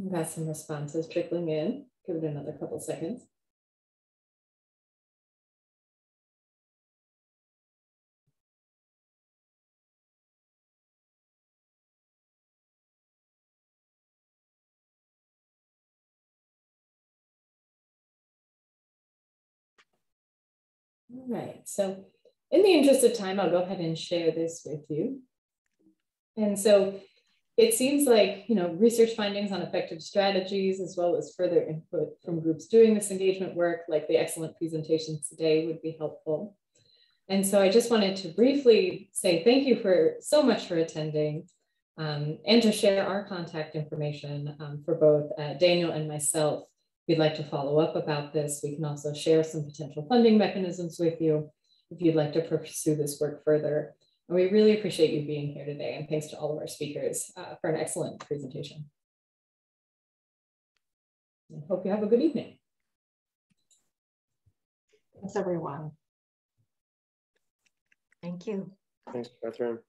We've got some responses trickling in. Give it another couple seconds. All right, so in the interest of time, I'll go ahead and share this with you. And so it seems like, you know, research findings on effective strategies, as well as further input from groups doing this engagement work, like the excellent presentations today, would be helpful. And so I just wanted to briefly say thank you for so much for attending, um, and to share our contact information um, for both uh, Daniel and myself. If you'd like to follow up about this, we can also share some potential funding mechanisms with you if you'd like to pursue this work further. And we really appreciate you being here today, and thanks to all of our speakers uh, for an excellent presentation. And hope you have a good evening. Thanks, everyone. Thank you. Thanks, Catherine.